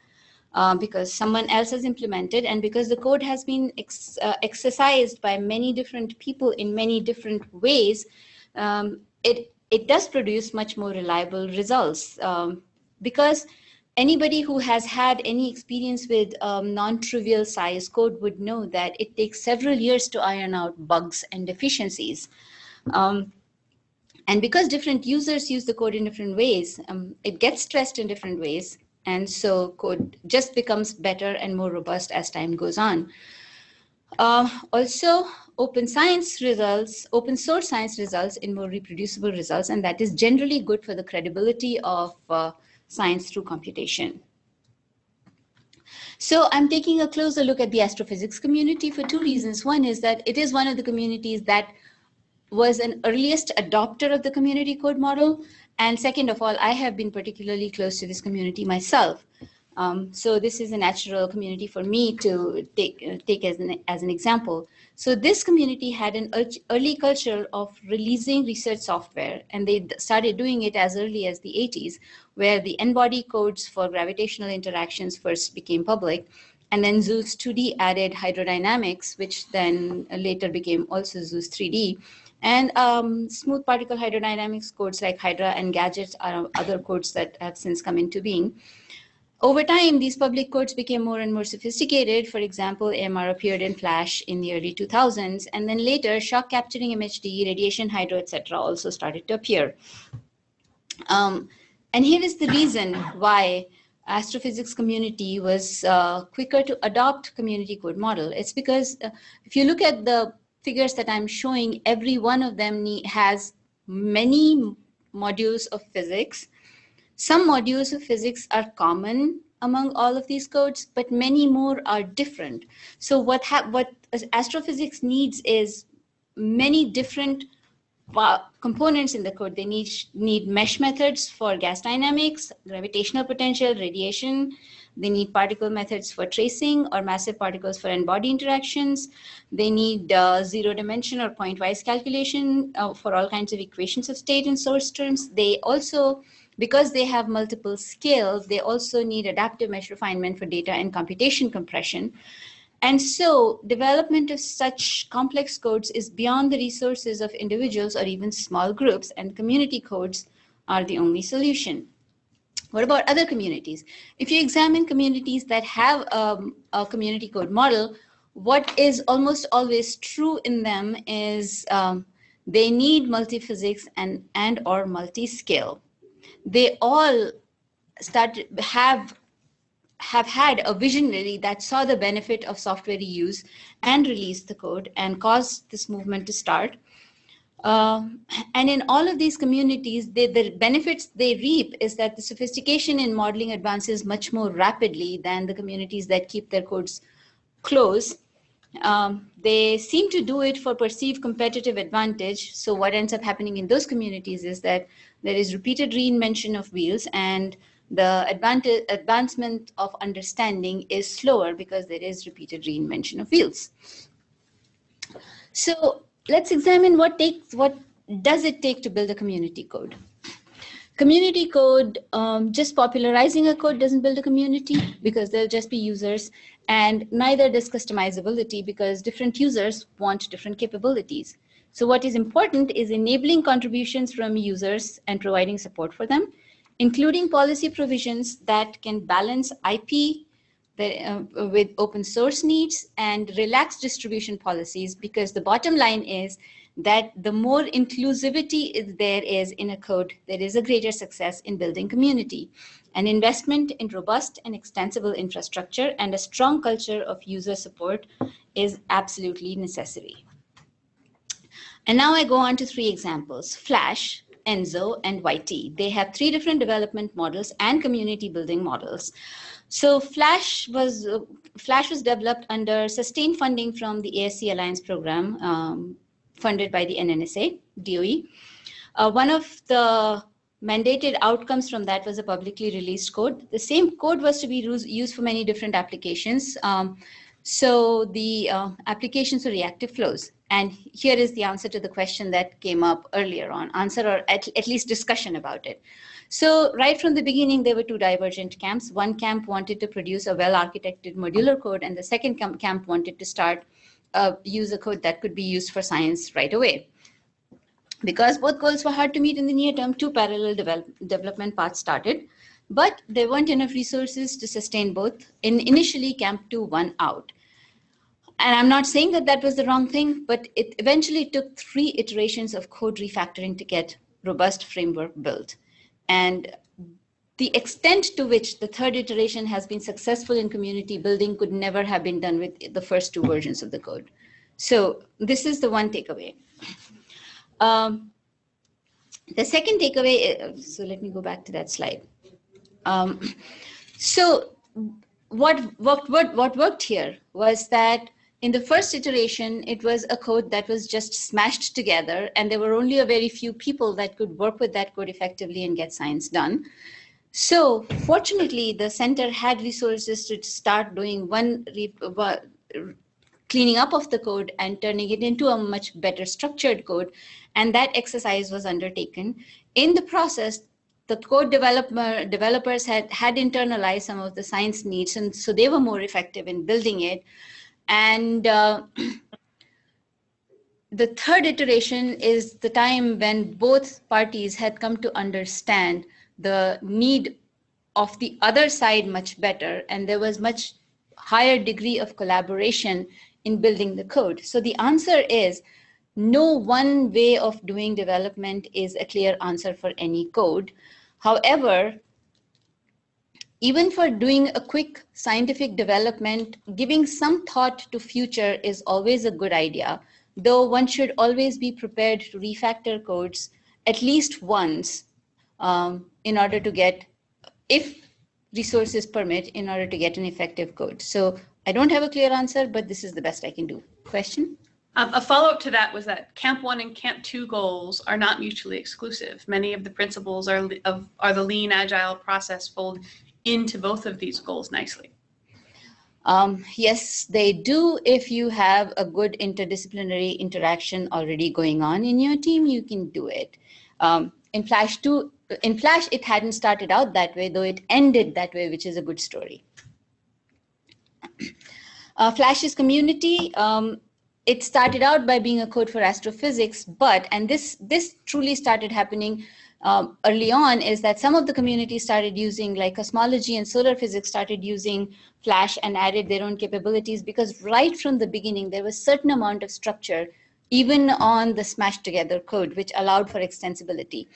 Uh, because someone else has implemented, and because the code has been ex uh, exercised by many different people in many different ways, um, it, it does produce much more reliable results. Um, because anybody who has had any experience with um, non-trivial size code would know that it takes several years to iron out bugs and deficiencies. Um, and because different users use the code in different ways, um, it gets stressed in different ways. And so code just becomes better and more robust as time goes on. Uh, also, open science results, open source science results in more reproducible results, and that is generally good for the credibility of uh, science through computation. So I'm taking a closer look at the astrophysics community for two reasons. One is that it is one of the communities that was an earliest adopter of the community code model. And second of all, I have been particularly close to this community myself. Um, so this is a natural community for me to take, uh, take as an, as an example. So this community had an early culture of releasing research software, and they started doing it as early as the eighties, where the n-body codes for gravitational interactions first became public. And then Zeus two D added hydrodynamics, which then later became also Zeus three D. And um, smooth particle hydrodynamics codes like Hydra and Gadgets are other codes that have since come into being. Over time, these public codes became more and more sophisticated. For example, A M R appeared in Flash in the early two thousands, and then later shock capturing, M H D, radiation hydro, et cetera also started to appear. Um, and here is the reason why astrophysics community was uh, quicker to adopt community code model. It's because uh, if you look at the figures that I'm showing, every one of them has many modules of physics. Some modules of physics are common among all of these codes, but many more are different. So what, what astrophysics needs is many different components in the code. They need, need mesh methods for gas dynamics, gravitational potential, radiation. They need particle methods for tracing or massive particles for n-body interactions. They need uh, zero dimension or point-wise calculation uh, for all kinds of equations of state and source terms. They also, because they have multiple scales, they also need adaptive mesh refinement for data and computation compression. And so development of such complex codes is beyond the resources of individuals or even small groups, and community codes are the only solution. What about other communities? If you examine communities that have um, a community code model, what is almost always true in them is um, they need multi-physics and, and or multi-scale. They all start, have, have had a visionary that saw the benefit of software reuse and released the code and caused this movement to start. Uh, and in all of these communities, they, the benefits they reap is that the sophistication in modeling advances much more rapidly than the communities that keep their codes close. Um, they seem to do it for perceived competitive advantage. So what ends up happening in those communities is that there is repeated reinvention of wheels, and the advantage, advancement of understanding is slower because there is repeated reinvention of wheels. So let's examine what takes, what does it take to build a community code. Community code, um, just popularizing a code doesn't build a community because there'll just be users, and neither does customizability because different users want different capabilities. So what is important is enabling contributions from users and providing support for them, including policy provisions that can balance I P The, uh, with open source needs and relaxed distribution policies, because the bottom line is that the more inclusivity is there is in a code, there is a greater success in building community. An investment in robust and extensible infrastructure and a strong culture of user support is absolutely necessary. And now I go on to three examples, Flash, Enzo, and Y T. They have three different development models and community building models. So Flash was, uh, Flash was developed under sustained funding from the A S C Alliance program, um, funded by the N N S A, D O E. Uh, one of the mandated outcomes from that was a publicly released code. The same code was to be used for many different applications. Um, so the uh, applications were reactive flows. And here is the answer to the question that came up earlier on, answer or at, at least discussion about it. So right from the beginning, there were two divergent camps. One camp wanted to produce a well-architected modular code, and the second camp wanted to start a user code that could be used for science right away. Because both goals were hard to meet in the near term, two parallel develop, development paths started, but there weren't enough resources to sustain both. And initially, camp two won out. And I'm not saying that that was the wrong thing, but it eventually took three iterations of code refactoring to get robust framework built. And the extent to which the third iteration has been successful in community building could never have been done with the first two versions of the code. So this is the one takeaway. Um, the second takeaway, so let me go back to that slide. Um, so what, what, what, what worked here was that in the first iteration, it was a code that was just smashed together, and there were only a very few people that could work with that code effectively and get science done. So fortunately, the center had resources to start doing one re cleaning up of the code and turning it into a much better structured code. And that exercise was undertaken. In the process, the code developer, developers had, had internalized some of the science needs, and so they were more effective in building it. And uh, the third iteration is the time when both parties had come to understand the need of the other side much better, and there was much higher degree of collaboration in building the code. So the answer is no one way of doing development is a clear answer for any code. However, even for doing a quick scientific development, giving some thought to future is always a good idea, though one should always be prepared to refactor codes at least once um, in order to get, if resources permit, in order to get an effective code. So I don't have a clear answer, but this is the best I can do. Question? Um, a follow-up to that was that Camp One and Camp Two goals are not mutually exclusive. Many of the principles are, of, are the lean, agile process fold into both of these goals nicely. Um, yes, they do. If you have a good interdisciplinary interaction already going on in your team, you can do it. Um, in Flash two, in Flash, it hadn't started out that way, though it ended that way, which is a good story. Uh, Flash's community, um, it started out by being a code for astrophysics, but, and this, this truly started happening Um, early on, is that some of the community started using, like cosmology and solar physics started using Flash and added their own capabilities, because right from the beginning, there was a certain amount of structure, even on the smashed together code, which allowed for extensibility.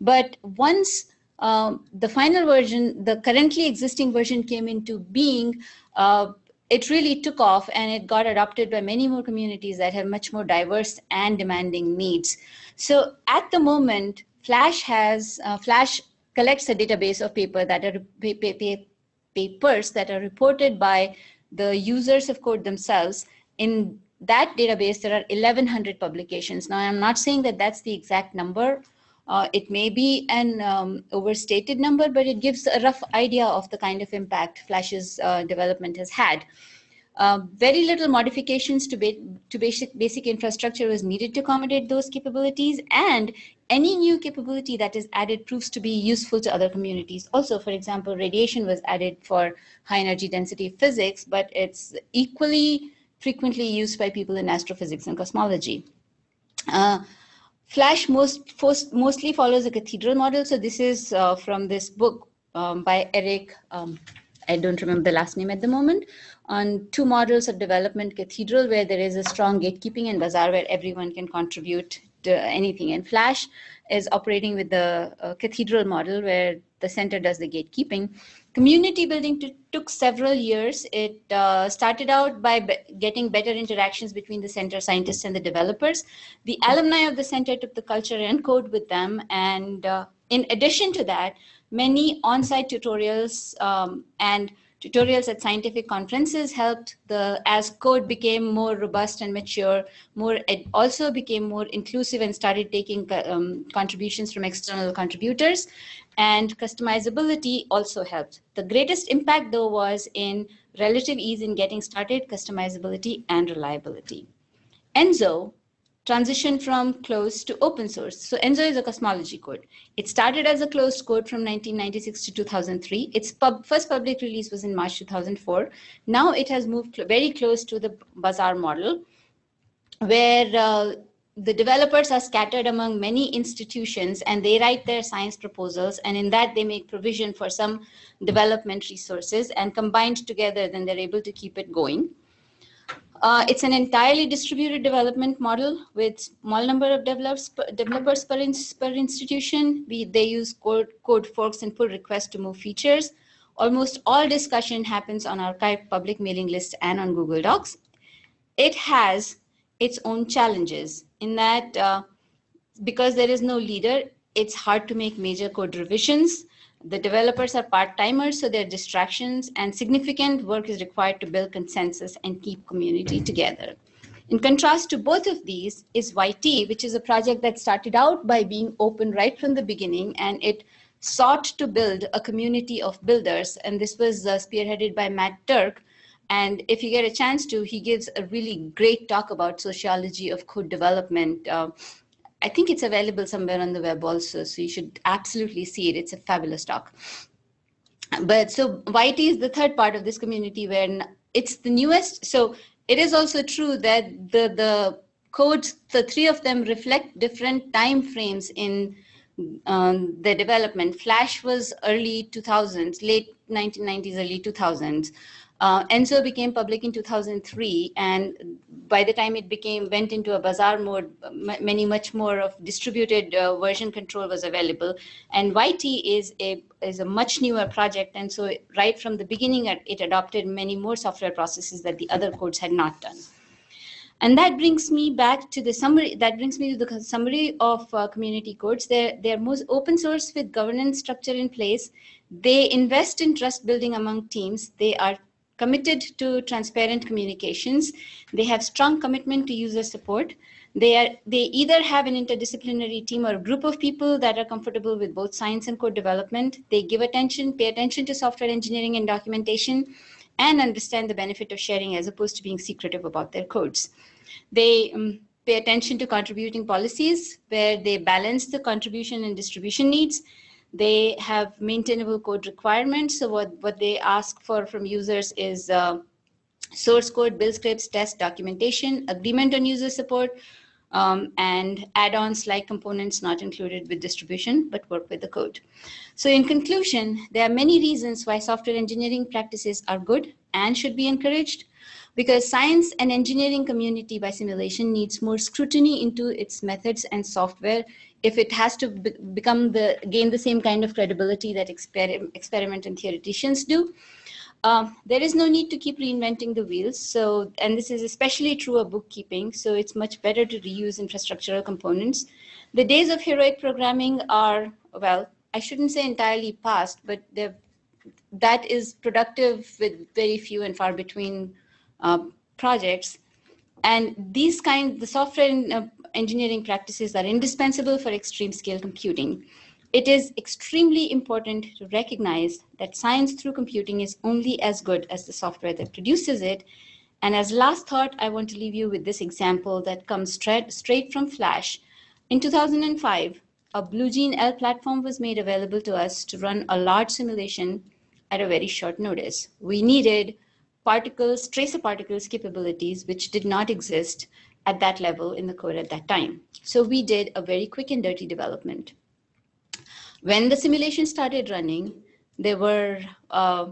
But once um, the final version, the currently existing version came into being, uh, it really took off, and it got adopted by many more communities that have much more diverse and demanding needs. So at the moment, Flash has uh, Flash collects a database of paper that are pa pa pa papers that are reported by the users of code themselves. In that database, there are eleven hundred publications. Now, I'm not saying that that's the exact number. Uh, it may be an um, overstated number, but it gives a rough idea of the kind of impact Flash's uh, development has had. Uh, very little modifications to, ba to basic, basic infrastructure was needed to accommodate those capabilities, and any new capability that is added proves to be useful to other communities. Also, for example, radiation was added for high energy density physics, but it's equally frequently used by people in astrophysics and cosmology. Uh, Flash most, most, mostly follows a cathedral model. So this is uh, from this book um, by Eric, um, I don't remember the last name at the moment, on two models of development, Cathedral, where there is a strong gatekeeping, and Bazaar, where everyone can contribute to anything. And Flash is operating with the uh, Cathedral model, where the center does the gatekeeping. Community building took several years. It uh, started out by be getting better interactions between the center scientists and the developers. The alumni of the center took the culture and code with them. And uh, in addition to that, many on-site tutorials um, and tutorials at scientific conferences helped the, as code became more robust and mature, more it also became more inclusive and started taking um, contributions from external contributors, and customizability also helped. The greatest impact though was in relative ease in getting started, customizability and reliability. Enzo transitioned from closed to open source. So Enzo is a cosmology code. It started as a closed code from nineteen ninety-six to two thousand three. Its pub, first public release was in March two thousand four. Now it has moved cl- very close to the Bazaar model, where uh, the developers are scattered among many institutions and they write their science proposals, and in that they make provision for some development resources, and combined together then they're able to keep it going. Uh, it's an entirely distributed development model with small number of developers, developers per, in, per institution. We, they use code, code forks and pull requests to move features. Almost all discussion happens on our archived public mailing list and on Google Docs. It has its own challenges in that uh, because there is no leader, it's hard to make major code revisions. The developers are part-timers, so there are distractions, and significant work is required to build consensus and keep community together. In contrast to both of these is Y T, which is a project that started out by being open right from the beginning, and it sought to build a community of builders, and this was uh, spearheaded by Matt Turk. And if you get a chance to, he gives a really great talk about sociology of code development. Uh, I think it's available somewhere on the web also, so you should absolutely see it. It's a fabulous talk. But so Y T is the third part of this community where it's the newest. So it is also true that the, the codes, the three of them reflect different time frames in um, the development. Flash was early two thousands, late nineteen nineties, early two thousands. Uh, Enzo became public in two thousand three, and by the time it became went into a Bazaar mode, many much more of distributed uh, version control was available. And Y T is a is a much newer project, and so right from the beginning, it adopted many more software processes that the other codes had not done. And that brings me back to the summary. That brings me to the summary of uh, community codes. They're they're most open source with governance structure in place. They invest in trust building among teams. They are committed to transparent communications. They have strong commitment to user support. They are they either have an interdisciplinary team or a group of people that are comfortable with both science and code development. They give attention, pay attention to software engineering and documentation, and understand the benefit of sharing as opposed to being secretive about their codes. They um, pay attention to contributing policies where they balance the contribution and distribution needs. They have maintainable code requirements. So what, what they ask for from users is uh, source code, build scripts, test documentation, agreement on user support, um, and add-ons like components not included with distribution, but work with the code. So in conclusion, there are many reasons why software engineering practices are good and should be encouraged, because science and engineering community by simulation needs more scrutiny into its methods and software if it has to be become the gain the same kind of credibility that exper experiment and theoreticians do. Um, there is no need to keep reinventing the wheels. So, and this is especially true of bookkeeping. So it's much better to reuse infrastructural components. The days of heroic programming are, well, I shouldn't say entirely past, but that is productive with very few and far between uh, projects. And these kind, the software in, uh, engineering practices are indispensable for extreme scale computing. It is extremely important to recognize that science through computing is only as good as the software that produces it. And as last thought, I want to leave you with this example that comes straight, straight from Flash. In two thousand five, a BlueJean-L platform was made available to us to run a large simulation at a very short notice. We needed particles, tracer particles capabilities, which did not exist at that level in the code at that time. So we did a very quick and dirty development. When the simulation started running, there were uh,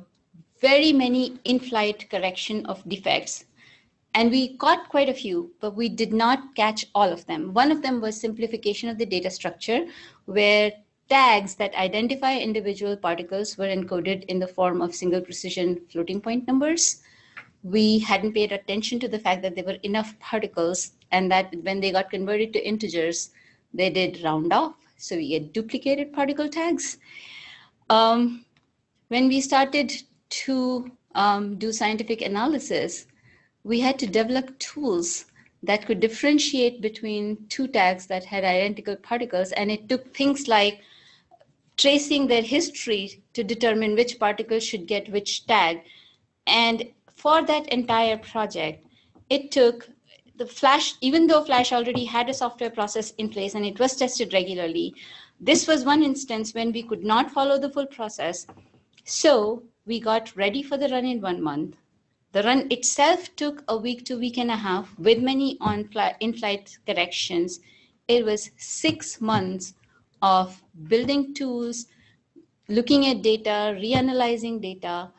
very many in-flight correction of defects. And we caught quite a few, but we did not catch all of them. One of them was simplification of the data structure, where tags that identify individual particles were encoded in the form of single precision floating point numbers. We hadn't paid attention to the fact that there were enough particles and that when they got converted to integers, they did round off. So we get duplicated particle tags. Um, when we started to um, do scientific analysis, we had to develop tools that could differentiate between two tags that had identical particles. And it took things like tracing their history to determine which particle should get which tag. And for that entire project, it took the Flash, even though Flash already had a software process in place and it was tested regularly, this was one instance when we could not follow the full process. So we got ready for the run in one month. The run itself took a week to week and a half with many on in-flight corrections. It was six months of building tools, looking at data, reanalyzing data,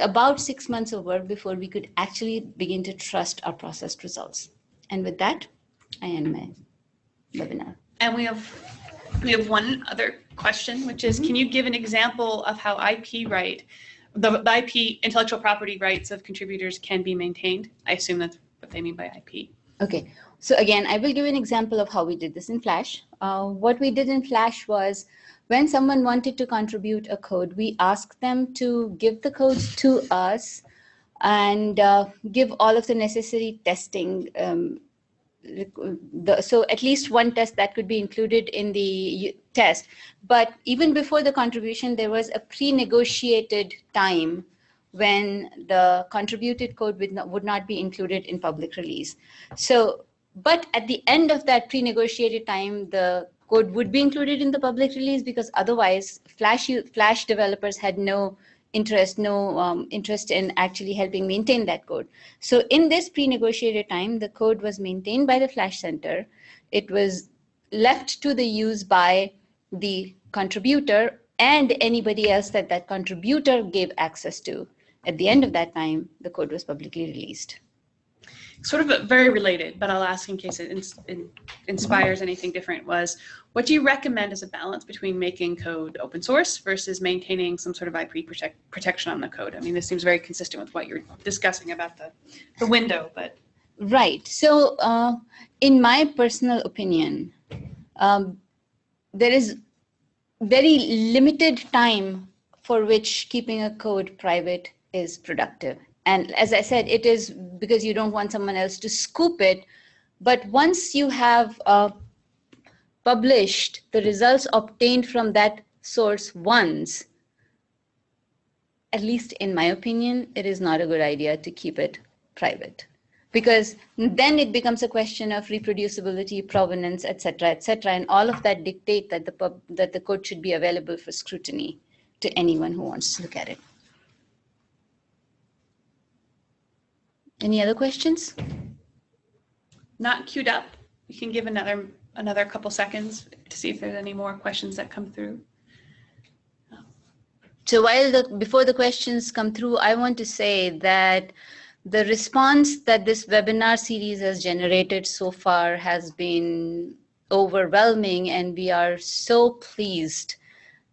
about six months of work before we could actually begin to trust our processed results. And with that, I end my webinar. And we have we have one other question, which is, mm-hmm. can you give an example of how I P right, the, the I P intellectual property rights of contributors can be maintained? I assume that's what they mean by I P. Okay, so again, I will give an example of how we did this in Flash. Uh, what we did in Flash was, when someone wanted to contribute a code, we asked them to give the codes to us and uh, give all of the necessary testing. Um, the, so at least one test that could be included in the test. But even before the contribution, there was a pre-negotiated time when the contributed code would not, would not be included in public release. So, but at the end of that pre-negotiated time, the code would be included in the public release, because otherwise Flash, Flash developers had no interest, no um, interest in actually helping maintain that code. So in this pre-negotiated time, the code was maintained by the Flash Center. It was left to the use by the contributor and anybody else that that contributor gave access to. At the end of that time, the code was publicly released. Sort of very related, but I'll ask in case it ins in inspires anything different, was what do you recommend as a balance between making code open source versus maintaining some sort of I P protect protection on the code? I mean, this seems very consistent with what you're discussing about the, the window, but. Right, so uh, in my personal opinion, um, there is very limited time for which keeping a code private is productive. And as I said, it is because you don't want someone else to scoop it. But once you have uh, published the results obtained from that source once, at least in my opinion, it is not a good idea to keep it private, because then it becomes a question of reproducibility, provenance, et cetera, et cetera. And all of that dictate that the, pub that the code should be available for scrutiny to anyone who wants to look at it. Any other questions? Not queued up. We can give another another couple seconds to see if there's any more questions that come through. So while the before the questions come through, I want to say that the response that this webinar series has generated so far has been overwhelming, and we are so pleased.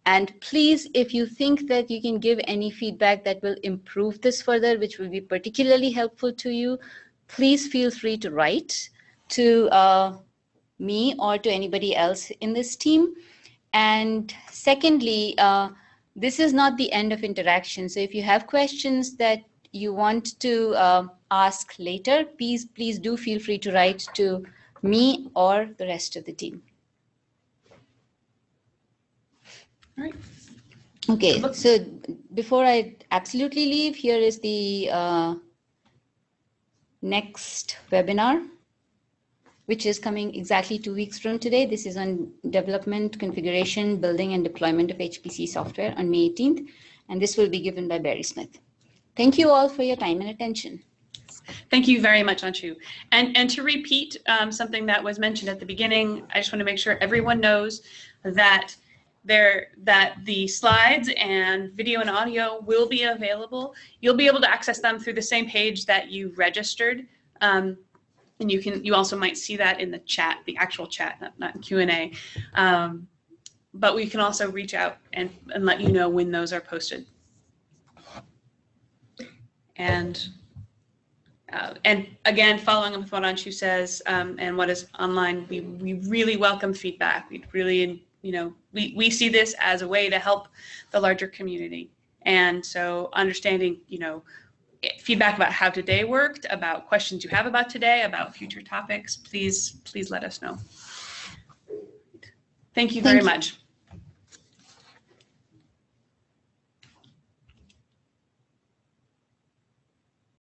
And please, if you think that you can give any feedback that will improve this further, which will be particularly helpful to you, please feel free to write to uh, me or to anybody else in this team. And secondly, uh, this is not the end of interaction. So if you have questions that you want to uh, ask later, please, please do feel free to write to me or the rest of the team. All right. Okay, so before I absolutely leave, here is the uh, next webinar, which is coming exactly two weeks from today. This is on development, configuration, building, and deployment of H P C software on May eighteenth. And this will be given by Barry Smith. Thank you all for your time and attention. Thank you very much, Anshu. And, and to repeat um, something that was mentioned at the beginning, I just want to make sure everyone knows that there that the slides and video and audio will be available. You'll be able to access them through the same page that you registered. Um, and you can, you also might see that in the chat, the actual chat, not, not Q and A. Um, but we can also reach out and, and let you know when those are posted. And uh, and again, following up with what Anshu says um, and what is online, we, we really welcome feedback. We'd really, you know, we, we see this as a way to help the larger community. And so understanding, you know, feedback about how today worked, about questions you have about today, about future topics, please, please let us know. Thank you very much.